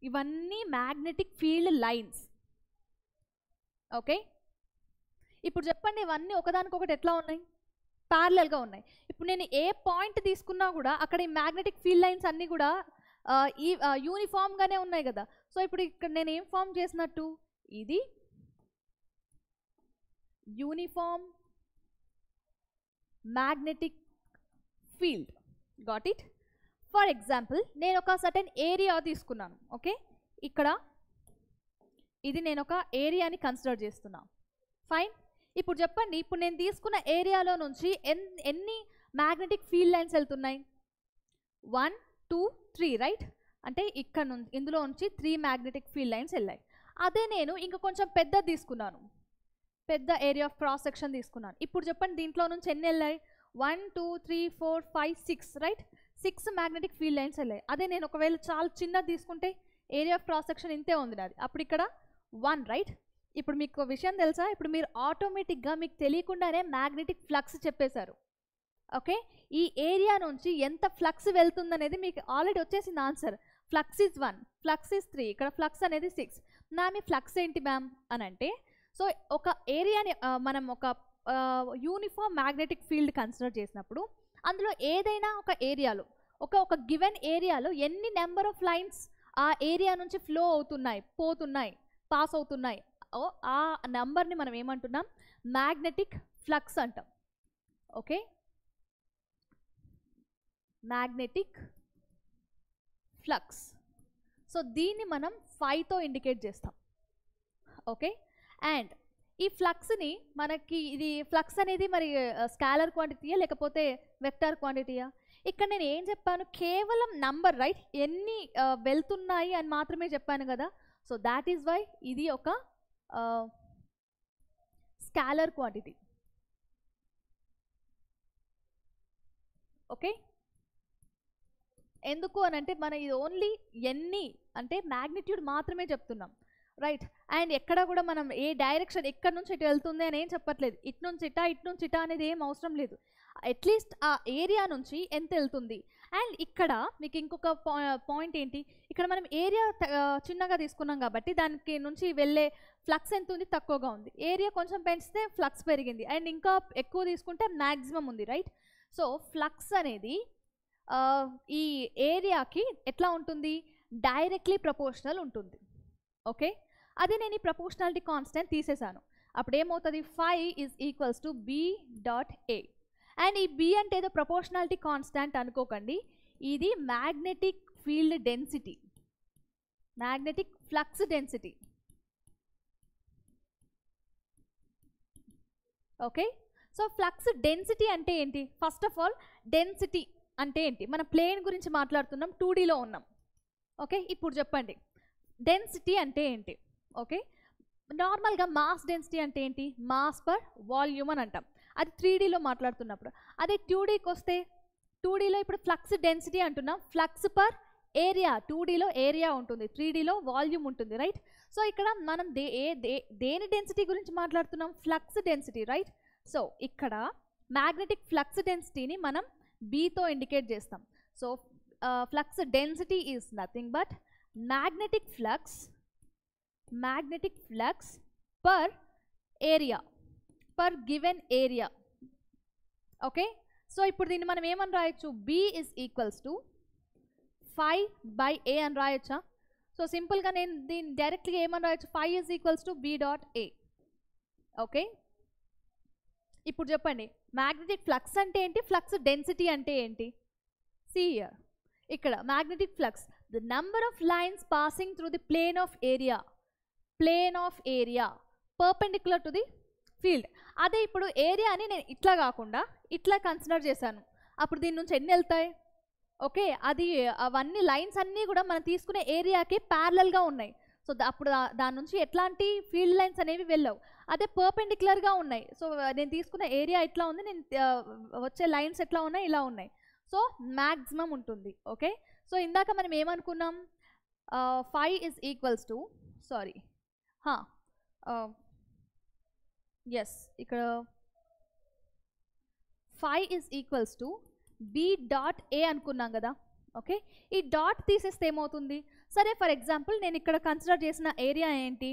ఇవన్నీ మ్యాగ్నెటిక్ ఫీల్డ్ లైన్స్. ఓకే, ఇప్పుడు చెప్పండి ఇవన్నీ ఒకదానికొకటి ఎట్లా ఉన్నాయి? ప్యారలల్గా ఉన్నాయి. ఇప్పుడు నేను ఏ పాయింట్ తీసుకున్నా కూడా అక్కడ ఈ మ్యాగ్నెటిక్ ఫీల్డ్ లైన్స్ అన్నీ కూడా ఈ యూనిఫామ్గానే ఉన్నాయి కదా. సో ఇప్పుడు ఇక్కడ నేను ఏం ఫామ్ చేసినట్టు, ఇది uniform magnetic field. Got it? For example నేను ఒక సర్టెన్ ఏరియా తీసుకున్నాను. ఓకే, ఇక్కడ ఇది నేను ఒక ఏరియాని కన్సిడర్ చేస్తున్నాను. ఫైన్. ఇప్పుడు చెప్పండి, ఇప్పుడు నేను తీసుకున్న ఏరియాలో నుంచి ఎన్ ఎన్ని మ్యాగ్నెటిక్ ఫీల్డ్ లైన్స్ వెళ్తున్నాయి? One two three right? అంటే ఇక్కడ నుంచి ఇందులో నుంచి త్రీ మ్యాగ్నెటిక్ ఫీల్డ్ లైన్స్ వెళ్ళాయి. అదే నేను ఇంకా కొంచెం పెద్ద తీసుకున్నాను, పెద్ద ఏరియా ఆఫ్ క్రాస్ సెక్షన్ తీసుకున్నాను. ఇప్పుడు చెప్పండి దీంట్లో నుంచి ఎన్ని వెళ్ళాయి? One two three four five six right? Six magnetic field lines వెళ్ళాయి. అదే నేను ఒకవేళ చాలా చిన్నది తీసుకుంటే ఏరియా ఆఫ్ క్రాస్ సెక్షన్ ఇంతే ఉంది నాది, అప్పుడు ఇక్కడ వన్ రైట్? ఇప్పుడు మీకు విషయం తెలుసా, ఇప్పుడు మీరు ఆటోమేటిక్గా మీకు తెలియకుండానే మ్యాగ్నెటిక్ ఫ్లక్స్ చెప్పేశారు. ఓకే, ఈ ఏరియా నుంచి ఎంత ఫ్లక్స్ వెళ్తుందనేది మీకు ఆల్రెడీ వచ్చేసింది answer. Flux is one, flux is three, ఇక్కడ ఫ్లక్స్ అనేది సిక్స్. నా మీ ఫ్లక్స్ ఏంటి మ్యామ్ అని అంటే, సో ఒక ఏరియాని మనం ఒక యూనిఫామ్ మ్యాగ్నెటిక్ ఫీల్డ్ కన్సిడర్ చేసినప్పుడు అందులో ఏదైనా ఒక ఏరియాలో ఒక ఒక గివెన్ ఏరియాలో ఎన్ని నెంబర్ ఆఫ్ లైన్స్ ఆ ఏరియా నుంచి ఫ్లో అవుతున్నాయి, పోతున్నాయి, పాస్ అవుతున్నాయి, ఆ నెంబర్ని మనం ఏమంటున్నాం? మ్యాగ్నెటిక్ ఫ్లక్స్ అంటాం. Okay, magnetic flux. సో దీన్ని మనం ఫైవ్తో ఇండికేట్ చేస్తాం. ఓకే, అండ్ ఈ ఫ్లక్స్ని మనకి ఇది ఫ్లక్స్ అనేది మరి స్కేలర్ క్వాంటిటీయా లేకపోతే వెక్టార్ క్వాంటిటీయా? ఇక్కడ నేను ఏం చెప్పాను, కేవలం నంబర్ రైట్, ఎన్ని వెళ్తున్నాయి అని మాత్రమే చెప్పాను కదా. సో దాట్ ఈజ్ వై ఇది ఒక స్కేలర్ క్వాంటిటీ. ఓకే, ఎందుకు అని అంటే మనం ఇది ఓన్లీ ఎన్ని అంటే మ్యాగ్నిట్యూడ్ మాత్రమే చెప్తున్నాం రైట్. అండ్ ఎక్కడ కూడా మనం ఏ డైరెక్షన్ ఎక్కడి నుంచి ఇటు వెళ్తుంది అని ఏం చెప్పట్లేదు. ఇటు నుంచి ఇటా ఇటు నుంచి ఇటా అనేది ఏం అవసరం లేదు. అట్లీస్ట్ ఆ ఏరియా నుంచి ఎంత వెళ్తుంది. అండ్ ఇక్కడ మీకు ఇంకొక పాయింట్ ఏంటి, ఇక్కడ మనం ఏరియా చిన్నగా తీసుకున్నాం కాబట్టి దానికి నుంచి వెళ్ళే ఫ్లక్స్ ఎంత ఉంది? తక్కువగా ఉంది. ఏరియా కొంచెం పెంచితే ఫ్లక్స్ పెరిగింది, అండ్ ఇంకా ఎక్కువ తీసుకుంటే మ్యాక్సిమం ఉంది రైట్. సో ఫ్లక్స్ అనేది ఈ ఏరియాకి ఎట్లా ఉంటుంది? డైరెక్ట్లీ ప్రపోర్షనల్ ఉంటుంది. ఓకే, అదే నేను ఈ ప్రపోర్షనాలిటీ కాన్స్టెంట్ తీసేశాను. అప్పుడు ఏమవుతుంది? Five is equals to B dot A. And ఈ బి అంటే ఏదో ప్రపోర్షనాలిటీ కాన్స్టెంట్ అనుకోకండి, ఇది magnetic field density, magnetic flux density. Okay, so flux density అంటే ఏంటి? ఫస్ట్ ఆఫ్ ఆల్ డెన్సిటీ అంటే ఏంటి? మనం ప్లేన్ గురించి మాట్లాడుతున్నాం, టూ డీలో ఉన్నాం. ఓకే, ఇప్పుడు చెప్పండి డెన్సిటీ అంటే ఏంటి? ఓకే, నార్మల్గా మాస్ డెన్సిటీ అంటే ఏంటి? మాస్ పర్ వాల్యూమ్ అని అంటాం, అది త్రీ డీలో మాట్లాడుతున్నప్పుడు. అదే టూ డీకి వస్తే టూ డీలో ఇప్పుడు ఫ్లక్స్ డెన్సిటీ అంటున్నాం, ఫ్లక్స్ పర్ ఏరియా. టూ డీలో ఏరియా ఉంటుంది, త్రీ డీలో వాల్యూమ్ ఉంటుంది రైట్. సో ఇక్కడ మనం దే దే దేని డెన్సిటీ గురించి మాట్లాడుతున్నాం? Flux density right. సో ఇక్కడ మ్యాగ్నెటిక్ ఫ్లక్స్ డెన్సిటీని మనం బీతో ఇండికేట్ చేస్తాం. So flux density is nothing but magnetic flux, magnetic flux per area, per given area. Okay, so ఇప్పుడు దీన్ని మనం ఏమని రాయొచ్చు? B is equals to five by A అని రాయొచ్చా? సో సింపుల్గా నేను దీన్ని డైరెక్ట్గా ఏమని రాయొచ్చు? Five is equals to B dot A. Okay, ఇప్పుడు చెప్పండి మ్యాగ్నెటిక్ ఫ్లక్స్ అంటే ఏంటి, ఫ్లక్స్ డెన్సిటీ అంటే ఏంటి? సీ హియర్, ఇక్కడ magnetic flux the number of lines passing through the plane of area, plane of area perpendicular to the field. అదే ఇప్పుడు ఏరియాని నేను ఇట్లా కాకుండా ఇట్లా కన్సిడర్ చేశాను, అప్పుడు దీని నుంచి ఎన్ని వెళ్తాయి? ఓకే, అది అవన్నీ లైన్స్ అన్నీ కూడా మనం తీసుకునే ఏరియాకి ప్యారలల్గా ఉన్నాయి. సో అప్పుడు దాని నుంచి ఎట్లాంటి ఫీల్డ్ లైన్స్ అనేవి వెళ్ళవు. అదే పర్పెండిక్యులర్గా ఉన్నాయి. సో నేను తీసుకున్న ఏరియా ఇట్లా ఉంది, నేను వచ్చే లైన్స్ ఎట్లా ఉన్నాయి? ఇలా ఉన్నాయి. సో మ్యాక్సిమం ఉంటుంది. ఓకే, సో ఇందాక మనం ఏమనుకున్నాం? Five is equals to sorry yes ఇక్కడ phi is equals to b dot a అనుకున్నాం కదా. ఓకే, ఈ డాట్ తీసేస్తే ఏమవుతుంది? సరే ఫర్ ఎగ్జాంపుల్ నేను ఇక్కడ కన్సిడర్ చేసిన ఏరియా ఏంటి?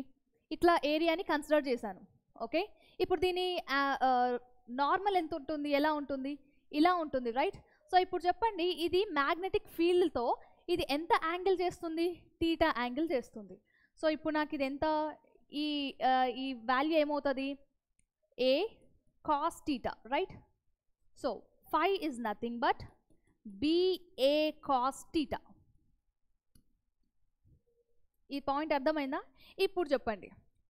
ఇట్లా ఏరియాని కన్సిడర్ చేశాను. ఓకే, ఇప్పుడు దీని నార్మల్ ఎంత ఉంటుంది, ఎలా ఉంటుంది? ఇలా ఉంటుంది, రైట్? సో ఇప్పుడు చెప్పండి, ఇది మ్యాగ్నెటిక్ ఫీల్డ్తో ఇది ఎంత యాంగిల్ చేస్తుంది? తీటా యాంగిల్ చేస్తుంది. సో ఇప్పుడు నాకు ఇది ఎంత, ఈ ఈ వాల్యూ ఏమవుతుంది? A cos theta, right? So phi is nothing but b a cos theta. ఈ పాయింట్ అర్థమైందా? ఇప్పుడు చెప్పండి,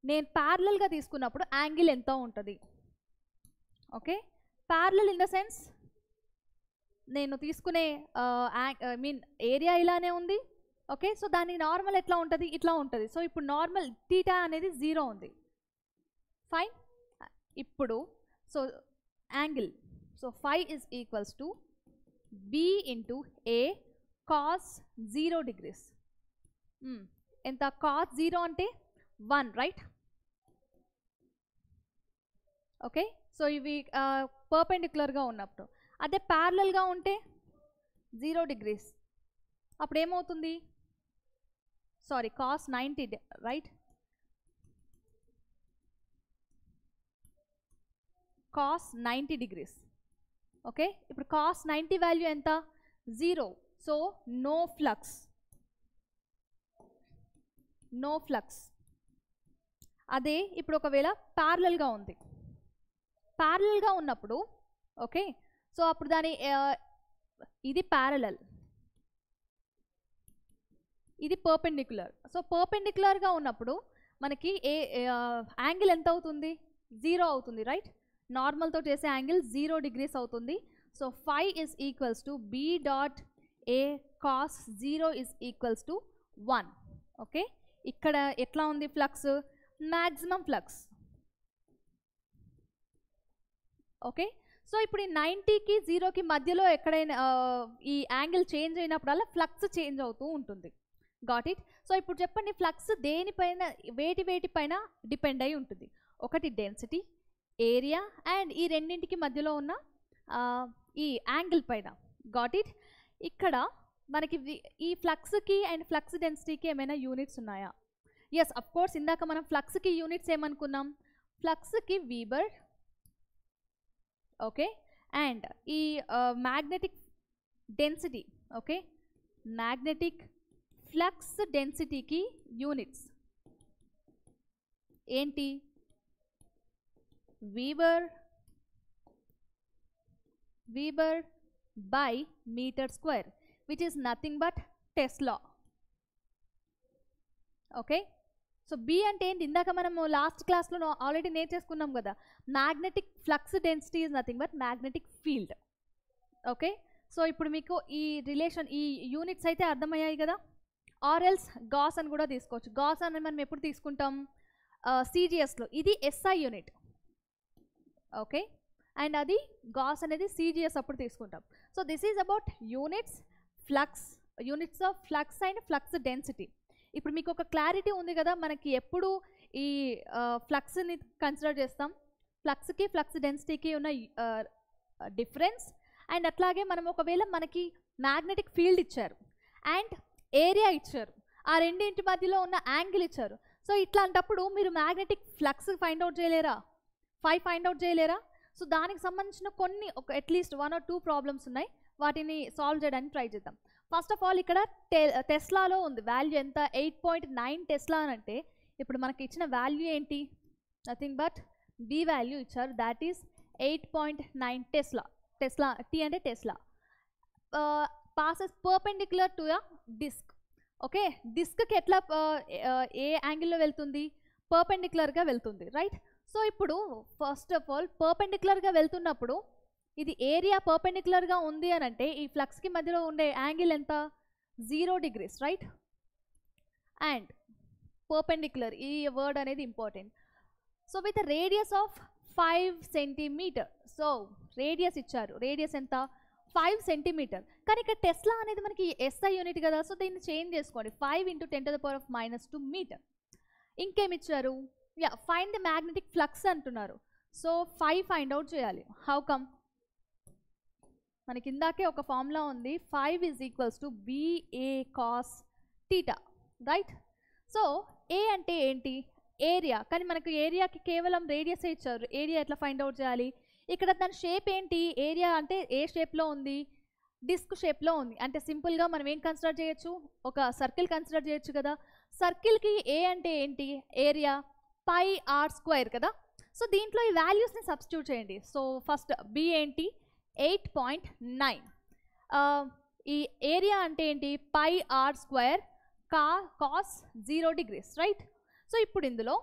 నేను ప్యారలల్గా తీసుకున్నప్పుడు యాంగిల్ ఎంత ఉంటుంది? Okay, parallel in the sense నేను తీసుకునే ఐ మీన్ ఏరియా ఇలానే ఉంది. ఓకే, సో దాని నార్మల్ ఎట్లా ఉంటుంది? ఇట్లా ఉంటుంది. సో ఇప్పుడు నార్మల్ థీటా అనేది జీరో ఉంది, ఫైన్. ఇప్పుడు so angle, so phi is equals to b into a cos zero degrees. ఎంత? cos జీరో అంటే వన్, రైట్? ఓకే, సో ఇవి పర్పెండిక్యులర్గా ఉన్నప్పుడు. అదే ప్యారలల్గా ఉంటే జీరో డిగ్రీస్, అప్పుడు ఏమవుతుంది? Sorry, cos ninety, right? cos ninety degrees. Okay, ఇప్పుడు cos నైంటీ వాల్యూ ఎంత? Zero. So no flux, no flux. అదే ఇప్పుడు ఒకవేళ ప్యారలల్గా ఉంది, ప్యారలల్గా ఉన్నప్పుడు ఓకే, సో అప్పుడు దాని ఇది ప్యారలల్, ఇది పర్పెండిక్యులర్. సో పర్పెండిక్యులర్గా ఉన్నప్పుడు మనకి ఏ యాంగిల్ ఎంత అవుతుంది? జీరో అవుతుంది, రైట్? నార్మల్తో చేసే యాంగిల్ జీరో డిగ్రీస్ అవుతుంది. So phi is equals to b dot a cos zero is equals to one. Okay, ఇక్కడ ఎట్లా ఉంది flux? Maximum flux. Okay, so ఇప్పుడు ఈ నైంటీకి జీరోకి మధ్యలో ఎక్కడైనా ఈ యాంగిల్ చేంజ్ అయినప్పుడల్లా ఫ్లక్స్ చేంజ్ అవుతూ ఉంటుంది. Got it? సో ఇప్పుడు చెప్పండి, ఫ్లక్స్ దేనిపైన, వేటి వేటి పైన డిపెండ్ అయి ఉంటుంది? ఒకటి డెన్సిటీ, ఏరియా, అండ్ ఈ రెండింటికి మధ్యలో ఉన్న ఈ యాంగిల్ పైన. Got it? ఇక్కడ మనకి ఈ ఫ్లక్స్కి అండ్ ఫ్లక్స్ డెన్సిటీకి ఏమైనా యూనిట్స్ ఉన్నాయా? Yes, of course. ఇందాక మనం ఫ్లక్స్కి యూనిట్స్ ఏమనుకున్నాం? ఫ్లక్స్కి వీబర్. ఓకే, అండ్ ఈ magnetic density, okay, magnetic flux డెన్సిటీకి యూనిట్స్ ఏంటి? Weber, weber by meter square, which is nothing but tesla. Okay, so B అంటే ఏంటి? ఇందాక మనము లాస్ట్ క్లాస్లో ఆల్రెడీ నేర్చేసుకున్నాం కదా, magnetic flux density is nothing but magnetic field. Okay, so ఇప్పుడు మీకు ఈ రిలేషన్, ఈ యూనిట్స్ అయితే అర్థమయ్యాయి కదా. ఆర్ఎల్స్ గాస్ అని కూడా తీసుకోవచ్చు. గాస్ అని మనం ఎప్పుడు తీసుకుంటాం? సిజిఎస్లో. ఇది ఎస్ఐ యూనిట్, ఓకే, అండ్ అది గాస్ అనేది సిజిఎస్ అప్పుడు తీసుకుంటాం. So this is about units, flux, units of flux and flux density. ఇప్పుడు మీకు ఒక క్లారిటీ ఉంది కదా, మనకి ఎప్పుడు ఈ ఫ్లక్స్ని కన్సిడర్ చేస్తాం, ఫ్లక్స్కి ఫ్లక్స్ డెన్సిటీకి ఉన్న డిఫరెన్స్, అండ్ అట్లాగే మనం ఒకవేళ మనకి మ్యాగ్నెటిక్ ఫీల్డ్ ఇచ్చారు అండ్ ఏరియా ఇచ్చారు, ఆ రెండింటి మధ్యలో ఉన్న యాంగిల్ ఇచ్చారు. సో ఇట్లాంటప్పుడు మీరు మ్యాగ్నెటిక్ ఫ్లక్స్ ఫైండ్ అవుట్ చేయలేరా? ఫై ఫైండ్ అవుట్ చేయలేరా? సో దానికి సంబంధించిన కొన్ని ఒక at least one or two problems ఉన్నాయి, వాటిని సాల్వ్ చేయడానికి ట్రై చేద్దాం. ఫస్ట్ ఆఫ్ ఆల్, ఇక్కడ టె టెస్లాలో ఉంది వాల్యూ ఎంత? ఎయిట్ పాయింట్ నైన్ టెస్లా అని. అంటే ఇప్పుడు మనకి ఇచ్చిన వాల్యూ ఏంటి? నథింగ్ బట్ బి వాల్యూ ఇచ్చారు, that is eight point nine tesla. Tesla, T అంటే tesla. Passes perpendicular to a disc. Okay, డిస్క్కి ఎట్లా ఏ యాంగిల్లో వెళ్తుంది? పర్పెండిక్యులర్గా వెళ్తుంది, రైట్? సో ఇప్పుడు ఫస్ట్ ఆఫ్ ఆల్, పర్పెండిక్యులర్గా వెళ్తున్నప్పుడు ఇది ఏరియా పర్పెండిక్యులర్గా ఉంది అని అంటే ఈ ఫ్లక్స్కి మధ్యలో ఉండే యాంగిల్ ఎంత? Zero degrees, right? And perpendicular, ఈ వర్డ్ అనేది important. So with radius of five centimeter. So radius ఇచ్చారు, రేడియస్ ఎంత? Five centimeter. కానీ ఇక్కడ టెస్లా అనేది మనకి ఎస్ఐ యూనిట్ కదా, సో దీన్ని చేంజ్ చేసుకోండి. Five into ten to the power of minus two meter. ఇంకేమిచ్చారు? Yeah, find the magnetic flux అంటున్నారు. సో ఫైవ్ ఫైండ్ అవుట్ చేయాలి. How come? మనకి ఇందాకే ఒక ఫార్ములా ఉంది, five is equals to B A cos theta, right? So A అంటే ఏంటి? Area. కానీ మనకు ఏరియాకి కేవలం రేడియస్ ఇచ్చారు, ఏరియా ఎట్లా ఫైండ్ అవుట్ చేయాలి? ఇక్కడ దాని షేప్ ఏంటి? ఏరియా అంటే ఏ షేప్లో ఉంది? డిస్క్ షేప్లో ఉంది. అంటే సింపుల్గా మనం ఏం కన్సిడర్ చేయొచ్చు? ఒక సర్కిల్ కన్సిడర్ చేయొచ్చు కదా. సర్కిల్కి ఏ అంటే ఏంటి? ఏరియా. పై ఆర్ స్క్వేర్ కదా. సో దీంట్లో ఈ వాల్యూస్ని సబ్స్టిట్యూట్ చేయండి. సో ఫస్ట్ బి ఏంటి? Eight point nine. ఈ ఏరియా అంటే ఏంటి? పై ఆర్ స్క్వేర్ కా cos zero degrees, right? So ఇప్పుడు ఇందులో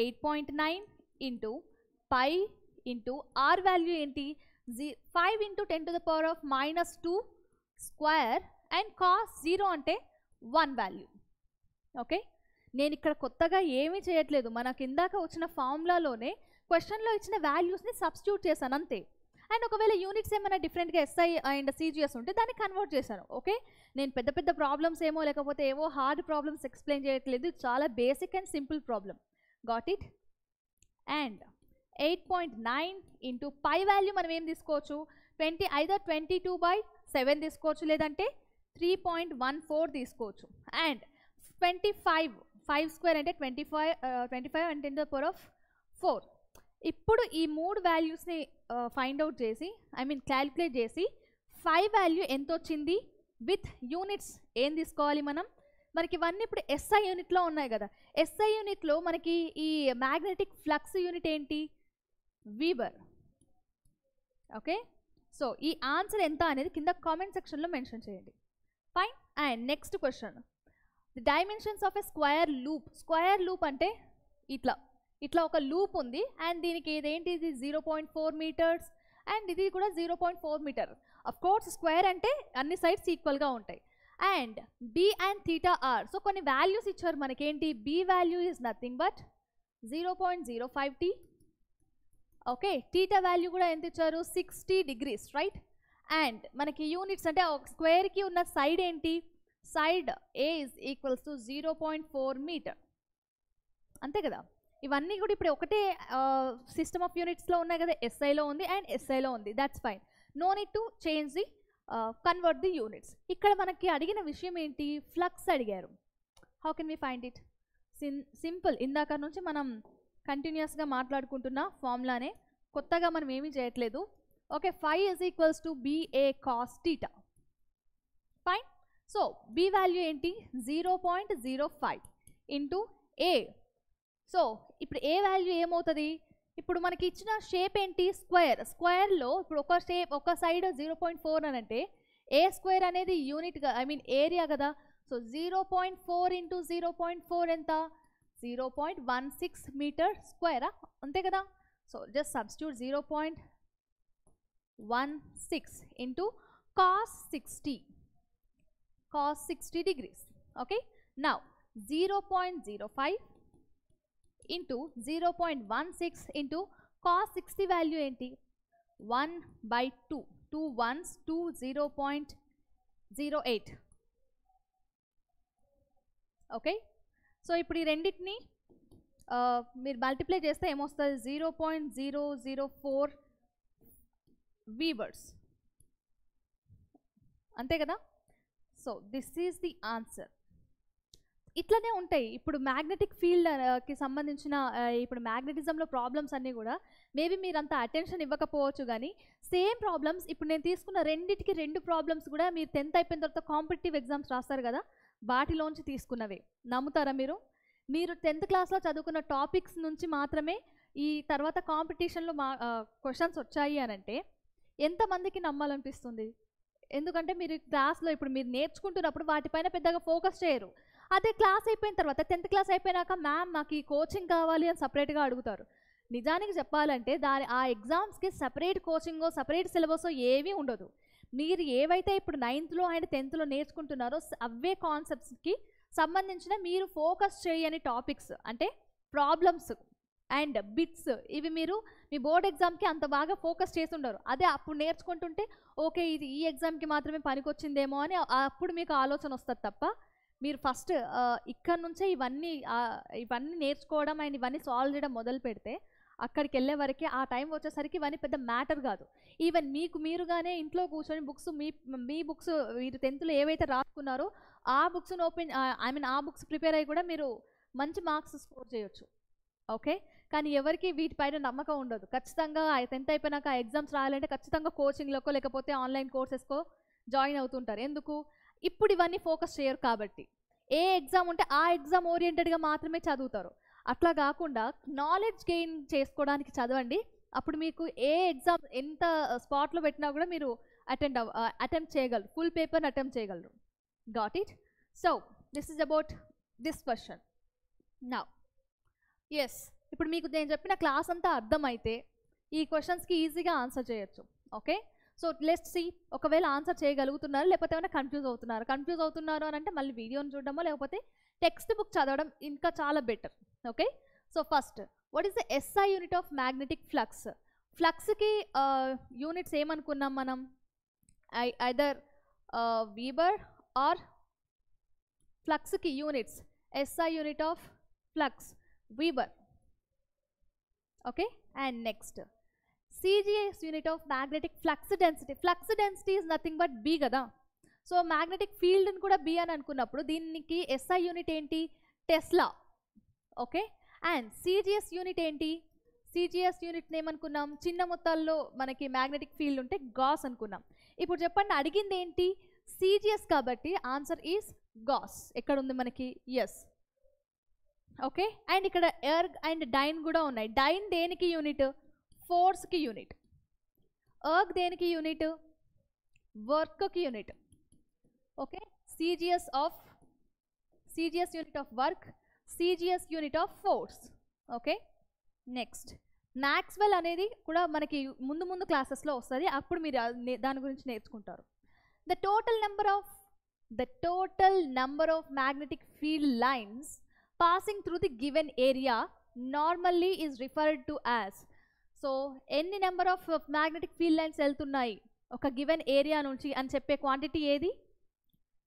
eight point nine into pi into r value ఏంటి? జీ five into ten to the power of minus two square and cos zero అంటే one value. Okay, నేను ఇక్కడ కొత్తగా ఏమీ చేయట్లేదు, మనకు ఇందాక వచ్చిన ఫార్ములాలోనే క్వశ్చన్లో ఇచ్చిన వాల్యూస్ని సబ్స్టిట్యూట్ చేశాను అంతే. అండ్ ఒకవేళ యూనిట్స్ ఏమైనా డిఫరెంట్గా ఎస్ఐ అండ్ సిజిఎస్ ఉంటే దాన్ని కన్వర్ట్ చేశాను. ఓకే, నేను పెద్ద పెద్ద ప్రాబ్లమ్స్ ఏమో లేకపోతే ఏవో హార్డ్ ప్రాబ్లమ్స్ ఎక్స్ప్లెయిన్ చేయట్లేదు, చాలా basic and simple problem. Got it? And eight point nine into pi value మనం ఏం తీసుకోవచ్చు? Twenty either twenty two by seven తీసుకోవచ్చు, లేదంటే త్రీ పాయింట్ వన్ ఫోర్ తీసుకోవచ్చు. And twenty five five square అంటే twenty five twenty five and ten to the power of four. ఇప్పుడు ఈ మూడు వాల్యూస్ని ఫైండ్ అవుట్ చేసి, ఐ మీన్ క్యాలిక్యులేట్ చేసి, ఫైవ్ వాల్యూ ఎంత వచ్చింది విత్ యూనిట్స్ ఏం తీసుకోవాలి మనం? మనకి ఇవన్నీ ఇప్పుడు ఎస్ఐ యూనిట్లో ఉన్నాయి కదా. ఎస్ఐ యూనిట్లో మనకి ఈ మ్యాగ్నెటిక్ ఫ్లక్స్ యూనిట్ ఏంటి? వీబర్. ఓకే, సో ఈ ఆన్సర్ ఎంత అనేది కింద కామెంట్ సెక్షన్లో మెన్షన్ చేయండి. Fine. And next question, the dimensions of a square loop. Square loop అంటే ఇట్లా ఇట్లా ఒక లూప్ ఉంది అండ్ దీనికి ఇదేంటి? ఇది zero point four meters and ఇది కూడా zero point four meter. Of course square అంటే అన్ని సైడ్స్ ఈక్వల్గా ఉంటాయి. And B and theta R. So కొన్ని వాల్యూస్ ఇచ్చారు మనకేంటి? B value is nothing but zero point zero five T. Okay, theta value కూడా ఎంత ఇచ్చారు? Sixty degrees, right? అండ్ మనకి యూనిట్స్ అంటే ఒక స్క్వేర్కి ఉన్న సైడ్ ఏంటి? Side A is equals to zero point four metre, అంతే కదా. ఇవన్నీ కూడా ఇప్పుడు ఒకటే సిస్టమ్ ఆఫ్ యూనిట్స్లో ఉన్నాయి కదా, ఎస్ఐలో ఉంది అండ్ ఎస్ఐలో ఉంది. That's fine, no need to change the convert the units. ఇక్కడ మనకి అడిగిన విషయం ఏంటి? ఫ్లక్స్ అడిగారు. How can we find it? సిం సింపుల్, ఇందాక నుంచి మనం కంటిన్యూస్గా మాట్లాడుకుంటున్న ఫార్ములానే, కొత్తగా మనం ఏమీ చేయట్లేదు. Okay, five is equals to B A cos theta, fine. So B value ఏంటి? Zero point zero five into A. So ఇప్పుడు ఏ వాల్యూ ఏమవుతుంది? ఇప్పుడు మనకి ఇచ్చిన షేప్ ఏంటి? స్క్వేర్. స్క్వేర్లో ఇప్పుడు ఒక షేప్ ఒక సైడ్ జీరో పాయింట్ ఫోర్ అని అంటే ఏ స్క్వేర్ అనేది యూనిట్, ఐ మీన్ ఏరియా కదా. So zero point four into zero point four ఎంత? Zero point one six metre స్క్వేరా, అంతే కదా. So just substitute zero point one six into cos sixty, cos sixty degrees. Okay, నా zero point zero five into zero point one six into cos sixty value ఏంటి? One by two, two ones two, zero point zero eight. Okay, so ఇప్పుడు ఈ రెండింటిని మీరు multiply చేస్తే ఏమొస్తుంది? Zero point zero zero four webers, అంతే కదా. So this is the answer. ఇట్లనే ఉంటాయి ఇప్పుడు మ్యాగ్నెటిక్ ఫీల్డ్కి సంబంధించిన ఇప్పుడు మ్యాగ్నెటిజంలో ప్రాబ్లమ్స్ అన్నీ కూడా. మేబీ మీరు అంత అటెన్షన్ ఇవ్వకపోవచ్చు, కానీ సేమ్ ప్రాబ్లమ్స్ ఇప్పుడు నేను తీసుకున్న రెండింటికి రెండు ప్రాబ్లమ్స్ కూడా మీరు టెన్త్ అయిపోయిన తర్వాత కాంపిటేటివ్ ఎగ్జామ్స్ రాస్తారు కదా, వాటిలోంచి తీసుకున్నవే. నమ్ముతారా మీరు? మీరు టెన్త్ క్లాస్లో చదువుకున్న టాపిక్స్ నుంచి మాత్రమే ఈ తర్వాత కాంపిటీషన్లో మా క్వశ్చన్స్ వచ్చాయి అని అంటే ఎంతమందికి నమ్మాలనిపిస్తుంది? ఎందుకంటే మీరు క్లాస్లో ఇప్పుడు మీరు నేర్చుకుంటున్నప్పుడు వాటిపైన పెద్దగా ఫోకస్ చేయరు. అదే క్లాస్ అయిపోయిన తర్వాత, టెన్త్ క్లాస్ అయిపోయినాక, మ్యామ్ నాకు ఈ కోచింగ్ కావాలి అని సపరేట్గా అడుగుతారు. నిజానికి చెప్పాలంటే దాని ఆ ఎగ్జామ్స్కి సపరేట్ కోచింగో సపరేట్ సిలబసో ఏమీ ఉండదు. మీరు ఏవైతే ఇప్పుడు నైన్త్లో అండ్ టెన్త్లో నేర్చుకుంటున్నారో అవే కాన్సెప్ట్స్కి సంబంధించిన మీరు ఫోకస్ చేయని టాపిక్స్ అంటే ప్రాబ్లమ్స్ అండ్ బిట్స్, ఇవి మీరు మీ బోర్డ్ ఎగ్జామ్కి అంత బాగా ఫోకస్ చేసి ఉండరు. అదే అప్పుడు నేర్చుకుంటుంటే ఓకే ఇది ఈ ఎగ్జామ్కి మాత్రమే పనికొచ్చిందేమో అని అప్పుడు మీకు ఆలోచన వస్తుంది తప్ప, మీరు ఫస్ట్ ఇక్కడ నుంచే ఇవన్నీ ఇవన్నీ నేర్చుకోవడం అండ్ ఇవన్నీ సాల్వ్ చేయడం మొదలు పెడితే అక్కడికి వెళ్ళే వరకే ఆ టైం వచ్చేసరికి ఇవన్నీ పెద్ద మ్యాటర్ కాదు. ఈవెన్ మీకు మీరుగానే ఇంట్లో కూర్చొని బుక్స్ మీ మీ బుక్స్ మీరు టెన్త్లో ఏవైతే రాసుకున్నారో ఆ బుక్స్ను ఓపెన్ ఐ మీన్ ఆ బుక్స్ ప్రిపేర్ అయ్యి కూడా మీరు మంచి మార్క్స్ స్కోర్ చేయొచ్చు. ఓకే, కానీ ఎవరికి వీటిపైన నమ్మకం ఉండదు. ఖచ్చితంగా టెన్త్ అయిపోయినాక ఎగ్జామ్స్ రాయాలంటే ఖచ్చితంగా కోచింగ్లకో లేకపోతే ఆన్లైన్ కోర్సెస్కో జాయిన్ అవుతుంటారు. ఎందుకు? ఇప్పుడు ఇవన్నీ ఫోకస్ చేయరు కాబట్టి. ఏ ఎగ్జామ్ ఉంటే ఆ ఎగ్జామ్ ఓరియంటెడ్గా మాత్రమే చదువుతారు. అట్లా కాకుండా నాలెడ్జ్ గెయిన్ చేసుకోవడానికి చదవండి. అప్పుడు మీకు ఏ ఎగ్జామ్ ఎంత స్పాట్లో పెట్టినా కూడా మీరు అటెండ్ అవ అటెంప్ట్ చేయగలరు, ఫుల్ పేపర్ని అటెంప్ట్ చేయగలరు. Got it? So this is about this question. Now yes, ఇప్పుడు మీకు నేను చెప్పిన క్లాస్ అంతా అర్థమైతే ఈ క్వశ్చన్స్కి ఈజీగా ఆన్సర్ చేయొచ్చు. ఓకే, సో లెట్స్ సీ, ఒకవేళ ఆన్సర్ చేయగలుగుతున్నారు లేకపోతే ఏమైనా కన్ఫ్యూజ్ అవుతున్నారు. కన్ఫ్యూజ్ అవుతున్నారు అని అంటే మళ్ళీ వీడియోని చూడడమో లేకపోతే టెక్స్ట్ బుక్ చదవడం ఇంకా చాలా better. Okay, so first what is the SI unit of magnetic flux? ఫ్లక్స్కి యూనిట్స్ ఏమనుకున్నాం మనం? ఐ ఐదర్ వీబర్ ఆర్ ఫ్లక్స్కి units SI unit of flux weber. Okay, and next C G S unit of magnetic flux density. Flux density is nothing but B కదా. So magnetic ఫీల్డ్ని కూడా B అని అనుకున్నప్పుడు దీనికి S I unit ఏంటి? Tesla. Okay, and C G S unit ఏంటి? C G S యూనిట్ని ఏమనుకున్నాం? చిన్న మొత్తాల్లో మనకి మ్యాగ్నెటిక్ ఫీల్డ్ ఉంటే గాస్ అనుకున్నాం. ఇప్పుడు చెప్పండి, అడిగింది ఏంటి? C G S కాబట్టి ఆన్సర్ ఈజ్ గాస్. ఎక్కడ ఉంది మనకి? ఎస్. ఓకే, అండ్ ఇక్కడ ఎర్గ్ అండ్ డైన్ కూడా ఉన్నాయి. డైన్ దేనికి యూనిట్? ఫోర్స్కి యూనిట్. ఎర్గ్ దేనికి యూనిట్? వర్క్కి unit. Okay, CGS of CGS unit of work, CGS unit of force. Okay, next Maxwell అనేది కూడా మనకి ముందు ముందు క్లాసెస్లో వస్తుంది, అప్పుడు మీరు దాని గురించి నేర్చుకుంటారు. The total number of the total number of magnetic field lines passing through the given area normally is referred to as. So ఎన్ని number of magnetic field lines వెళ్తున్నాయి ఒక గివెన్ ఏరియా నుంచి అని చెప్పే క్వాంటిటీ ఏది?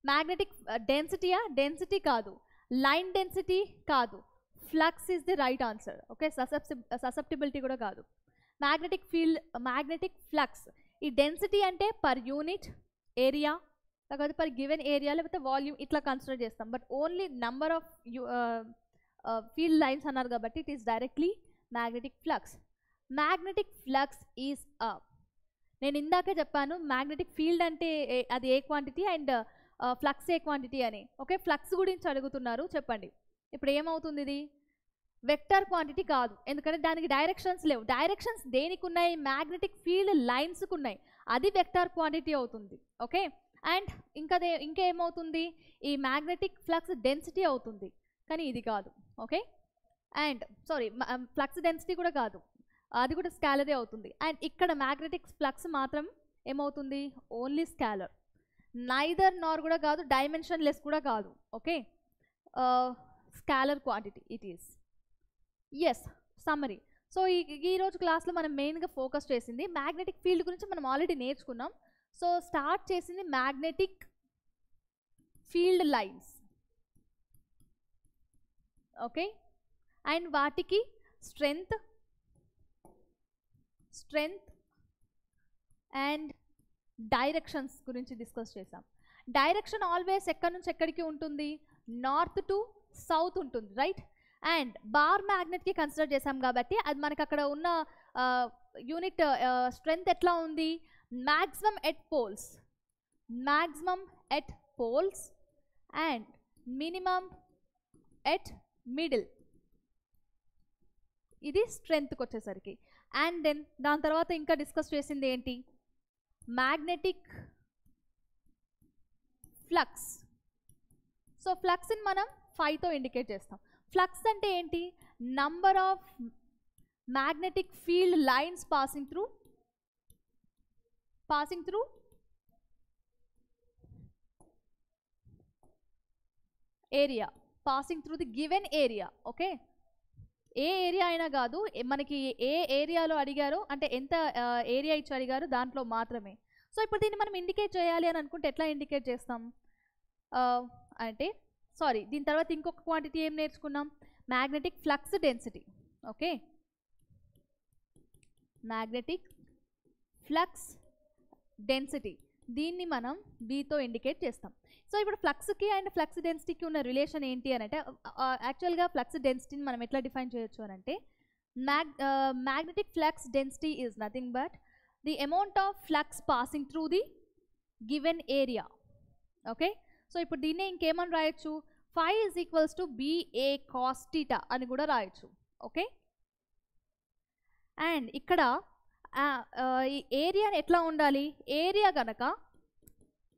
మ్యాగ్నెటిక్ డెన్సిటీయా? Density కాదు, line density కాదు, flux is the right answer. Okay, ససెప్సి ససెప్టిబిలిటీ కూడా కాదు. మ్యాగ్నెటిక్ ఫీల్డ్ మ్యాగ్నెటిక్ ఫ్లక్స్ ఈ డెన్సిటీ అంటే పర్ యూనిట్ ఏరియా లేకపోతే పర్ గివెన్ ఏరియా లేకపోతే వాల్యూమ్ ఇట్లా కన్సిడర్ చేస్తాం. But only number of field lines అన్నారు కాబట్టి it is directly magnetic flux. Magnetic flux is uh, నేను ఇందాకే చెప్పాను మ్యాగ్నెటిక్ ఫీల్డ్ అంటే అది ఏ క్వాంటిటీ అండ్ ఫ్లక్స్ ఏ క్వాంటిటీ అని. ఓకే, ఫ్లక్స్ గురించి అడుగుతున్నారు, చెప్పండి. ఇప్పుడు ఏమవుతుంది? ఇది వెక్టర్ క్వాంటిటీ కాదు, ఎందుకంటే దానికి డైరెక్షన్స్ లేవు. డైరెక్షన్స్ దేనికి ఉన్నాయి? మ్యాగ్నెటిక్ ఫీల్డ్ లైన్స్కి ఉన్నాయి, అది వెక్టర్ క్వాంటిటీ అవుతుంది. ఓకే, అండ్ ఇంకా ఇంకా ఏమవుతుంది? ఈ మ్యాగ్నెటిక్ ఫ్లక్స్ డెన్సిటీ అవుతుంది, కానీ ఇది కాదు. Okay, and sorry flux density కూడా కాదు, అది కూడా స్కాలరే అవుతుంది. అండ్ ఇక్కడ మ్యాగ్నెటిక్ ఫ్లక్స్ మాత్రం ఏమవుతుంది? Only scholar. నైదర్ నార్ కూడా కాదు, డైమెన్షన్ లెస్ కూడా కాదు. Okay, scalar quantity it is. Yes, summary. So ఈ ఈరోజు క్లాస్లో మనం మెయిన్గా ఫోకస్ చేసింది మ్యాగ్నెటిక్ ఫీల్డ్ గురించి మనం ఆల్రెడీ నేర్చుకున్నాం. సో స్టార్ట్ చేసింది magnetic field lines. Okay, and వాటికి స్ట్రెంగ్త్ స్ట్రెంగ్త్ అండ్ డైరెక్షన్స్ గురించి డిస్కస్ చేసాం. డైరెక్షన్ ఆల్వేస్ ఎక్కడి నుంచి ఎక్కడికి ఉంటుంది? నార్త్ టు సౌత్ ఉంటుంది, రైట్? అండ్ బార్ మ్యాగ్నెట్కి కన్సిడర్ చేసాం కాబట్టి అది మనకు అక్కడ ఉన్న యూనిట్ స్ట్రెంగ్త్ ఎట్లా ఉంది? Maximum at poles, maximum at poles and minimum at middle. ఇది స్ట్రెంగ్త్కి వచ్చేసరికి. అండ్ దెన్ దాని తర్వాత ఇంకా డిస్కస్ చేసింది ఏంటి? Magnetic flux. సో ఫ్లక్స్ని మనం ఫైవ్తో ఇండికేట్ చేస్తాం. ఫ్లక్స్ అంటే ఏంటి? Number of magnetic field lines passing through passing through area passing through the given area. Okay, ఏ ఏరియా అయినా కాదు, మనకి ఏ ఏరియాలో అడిగారో అంటే ఎంత ఏరియా ఇచ్చి అడిగారో దాంట్లో మాత్రమే. సో ఇప్పుడు దీన్ని మనం ఇండికేట్ చేయాలి అని అనుకుంటే ఎట్లా ఇండికేట్ చేస్తాం అంటే, సారీ దీని తర్వాత ఇంకొక క్వాంటిటీ ఏం నేర్చుకున్నాం? Magnetic flux density. Okay, magnetic flux density. దీన్ని మనం బీతో ఇండికేట్ చేస్తాం. సో ఇప్పుడు ఫ్లక్స్కి అండ్ ఫ్లక్స్ డెన్సిటీకి ఉన్న రిలేషన్ ఏంటి అని అంటే, యాక్చువల్గా ఫ్లక్స్ డెన్సిటీని మనం ఎట్లా డిఫైన్ చేయొచ్చు అని అంటే, mag magnetic flux density is nothing but the amount of flux passing through the given area. Okay, so ఇప్పుడు దీన్నే ఇంకేమని రాయొచ్చు, phi is equals to B A cos theta అని కూడా రాయొచ్చు. ఓకే, అండ్ ఇక్కడ ఈ ఏరియా ఎట్లా ఉండాలి, ఏరియా కనుక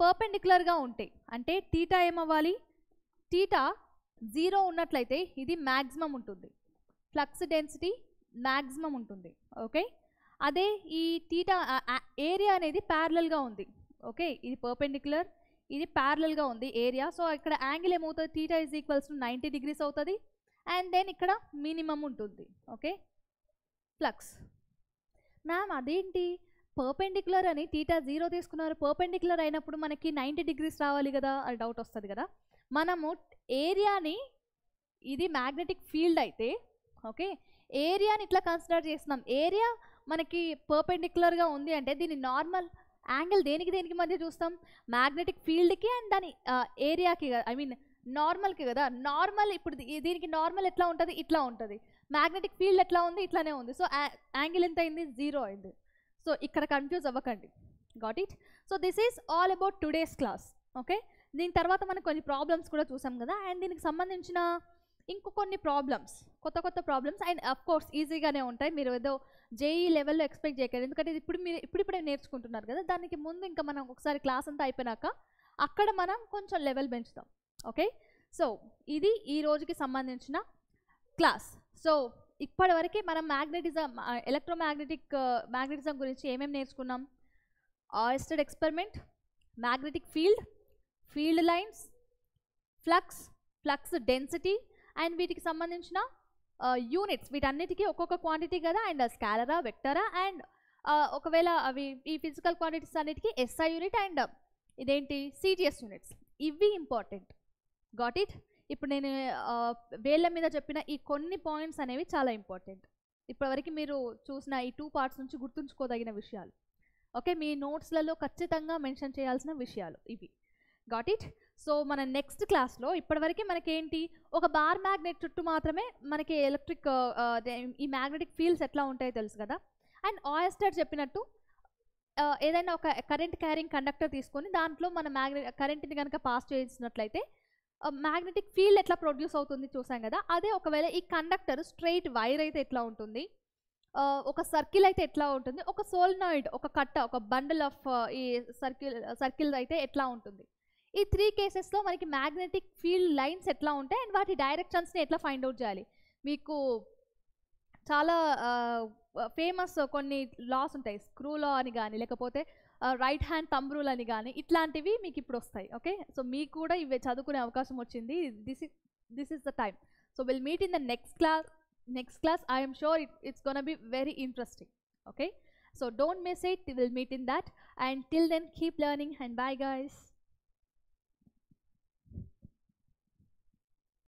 పర్పెండిక్యులర్గా ఉంటే అంటే టీటా ఏమవ్వాలి, టీటా జీరో ఉన్నట్లయితే ఇది మ్యాక్సిమం ఉంటుంది, ఫ్లక్స్ డెన్సిటీ మ్యాక్సిమం ఉంటుంది. ఓకే, అదే ఈ టీటా ఏరియా అనేది ప్యారలల్గా ఉంది. ఓకే, ఇది పర్పెండిక్యులర్, ఇది ప్యారలల్గా ఉంది ఏరియా. సో ఇక్కడ యాంగిల్ ఏమవుతుంది, theta is equals to ninety degrees అవుతుంది. అండ్ దెన్ ఇక్కడ మినిమం ఉంటుంది. ఓకే, ఫ్లక్స్ మ్యామ్ అదేంటి పర్పెండిక్యులర్ అని టీటా జీరో తీసుకున్నారు, పర్పెండిక్యులర్ అయినప్పుడు మనకి నైంటీ డిగ్రీస్ రావాలి కదా అని డౌట్ వస్తుంది కదా. మనము ఏరియాని, ఇది మ్యాగ్నెటిక్ ఫీల్డ్ అయితే ఓకే, ఏరియాని ఇట్లా కన్సిడర్ చేస్తున్నాం. ఏరియా మనకి పర్పెండిక్యులర్గా ఉంది అంటే దీని నార్మల్ యాంగిల్ దేనికి దేనికి మధ్య చూస్తాం, మ్యాగ్నెటిక్ ఫీల్డ్కి అండ్ దాని ఏరియాకి, ఐ మీన్ నార్మల్కి కదా. నార్మల్ ఇప్పుడు దీనికి నార్మల్ ఎట్లా ఉంటుంది, ఇట్లా ఉంటుంది. మ్యాగ్నెటిక్ ఫీల్డ్ ఎట్లా ఉంది, ఇట్లానే ఉంది. సో యాంగిల్ ఎంత అయింది, జీరో అయింది. సో ఇక్కడ కన్ఫ్యూజ్ అవ్వకండి, got it. So this is all about today's class. Okay, దీని తర్వాత మనం కొన్ని ప్రాబ్లమ్స్ కూడా చూసాం కదా, అండ్ దీనికి సంబంధించిన ఇంకో కొన్ని ప్రాబ్లమ్స్, కొత్త కొత్త ప్రాబ్లమ్స్. అండ్ అఫ్ కోర్స్ ఈజీగానే ఉంటాయి, మీరు ఏదో జేఈ లెవెల్లో ఎక్స్పెక్ట్ చేయగలరు, ఎందుకంటే ఇది ఇప్పుడు మీరు ఇప్పుడిప్పుడే నేర్చుకుంటున్నారు కదా. దానికి ముందు ఇంకా మనం ఒకసారి క్లాస్ అంతా అయిపోయినాక అక్కడ మనం కొంచెం లెవెల్ పెంచుతాం. ఓకే, సో ఇది ఈ రోజుకి సంబంధించిన క్లాస్. సో ఇప్పటివరకు మనం మ్యాగ్నెటిజం, ఎలక్ట్రోమ్యాగ్నెటిక్ మ్యాగ్నెటిజం గురించి ఏమేమి నేర్చుకున్నాం, Oersted experiment, magnetic field, field lines, flux, flux density, and వీటికి సంబంధించిన యూనిట్స్, వీటన్నిటికీ ఒక్కొక్క క్వాంటిటీ కదా. అండ్ స్కేలరా, వెక్టరా, అండ్ ఒకవేళ అవి ఈ ఫిజికల్ క్వాంటిటీస్ అన్నిటికీ ఎస్ఐ యూనిట్ అండ్ ఇదేంటి సిటిఎస్ యూనిట్స్, ఇవి ఇంపార్టెంట్. Got it. ఇప్పుడు నేను వేళ్ళ మీద చెప్పిన ఈ కొన్ని పాయింట్స్ అనేవి చాలా ఇంపార్టెంట్. ఇప్పటివరకు మీరు చూసిన ఈ టూ పార్ట్స్ నుంచి గుర్తుంచుకోదగిన విషయాలు. ఓకే, మీ నోట్స్లలో ఖచ్చితంగా మెన్షన్ చేయాల్సిన విషయాలు ఇవి. Got it. సో మన నెక్స్ట్ క్లాస్లో, ఇప్పటివరకు మనకేంటి, ఒక బార్ మ్యాగ్నెట్ చుట్టూ మాత్రమే మనకి ఎలక్ట్రిక్ ఈ మ్యాగ్నెటిక్ ఫీల్డ్స్ ఎట్లా ఉంటాయో తెలుసు కదా. అండ్ ఆయిస్టర్ చెప్పినట్టు ఏదైనా ఒక కరెంట్ క్యారింగ్ కండక్టర్ తీసుకొని దాంట్లో మన మ్యాగ్నె కరెంట్ని కనుక పాస్ చేసినట్లయితే మ్యాగ్నెటిక్ ఫీల్డ్ ఎట్లా ప్రొడ్యూస్ అవుతుంది చూసాం కదా. అదే ఒకవేళ ఈ కండక్టర్ స్ట్రెయిట్ వైర్ అయితే ఎట్లా ఉంటుంది, ఒక సర్కిల్ అయితే ఎట్లా ఉంటుంది, ఒక సోలినాయిడ్, ఒక కట్ట, ఒక బండిల్ ఆఫ్ ఈ సర్కిల్ సర్కిల్ అయితే ఎట్లా ఉంటుంది. ఈ త్రీ కేసెస్లో మనకి మ్యాగ్నెటిక్ ఫీల్డ్ లైన్స్ ఎట్లా ఉంటాయి అండ్ వాటి డైరెక్షన్స్ని ఎట్లా ఫైండ్ అవుట్ చేయాలి. మీకు చాలా ఫేమస్ కొన్ని లాస్ ఉంటాయి, స్క్రూ లా అని కానీ, లేకపోతే రైట్ హ్యాండ్ థంబ్ రూల్ అని కానీ, ఇట్లాంటివి మీకు ఇప్పుడు వస్తాయి. ఓకే, సో మీకు కూడా ఇవి చదువుకునే అవకాశం వచ్చింది. This is this is the time. So will meet in the next class. Next class I'm sure it it's gonna be very interesting. Okay, so don't miss it. Will meet in that. And till then keep learning. And bye guys.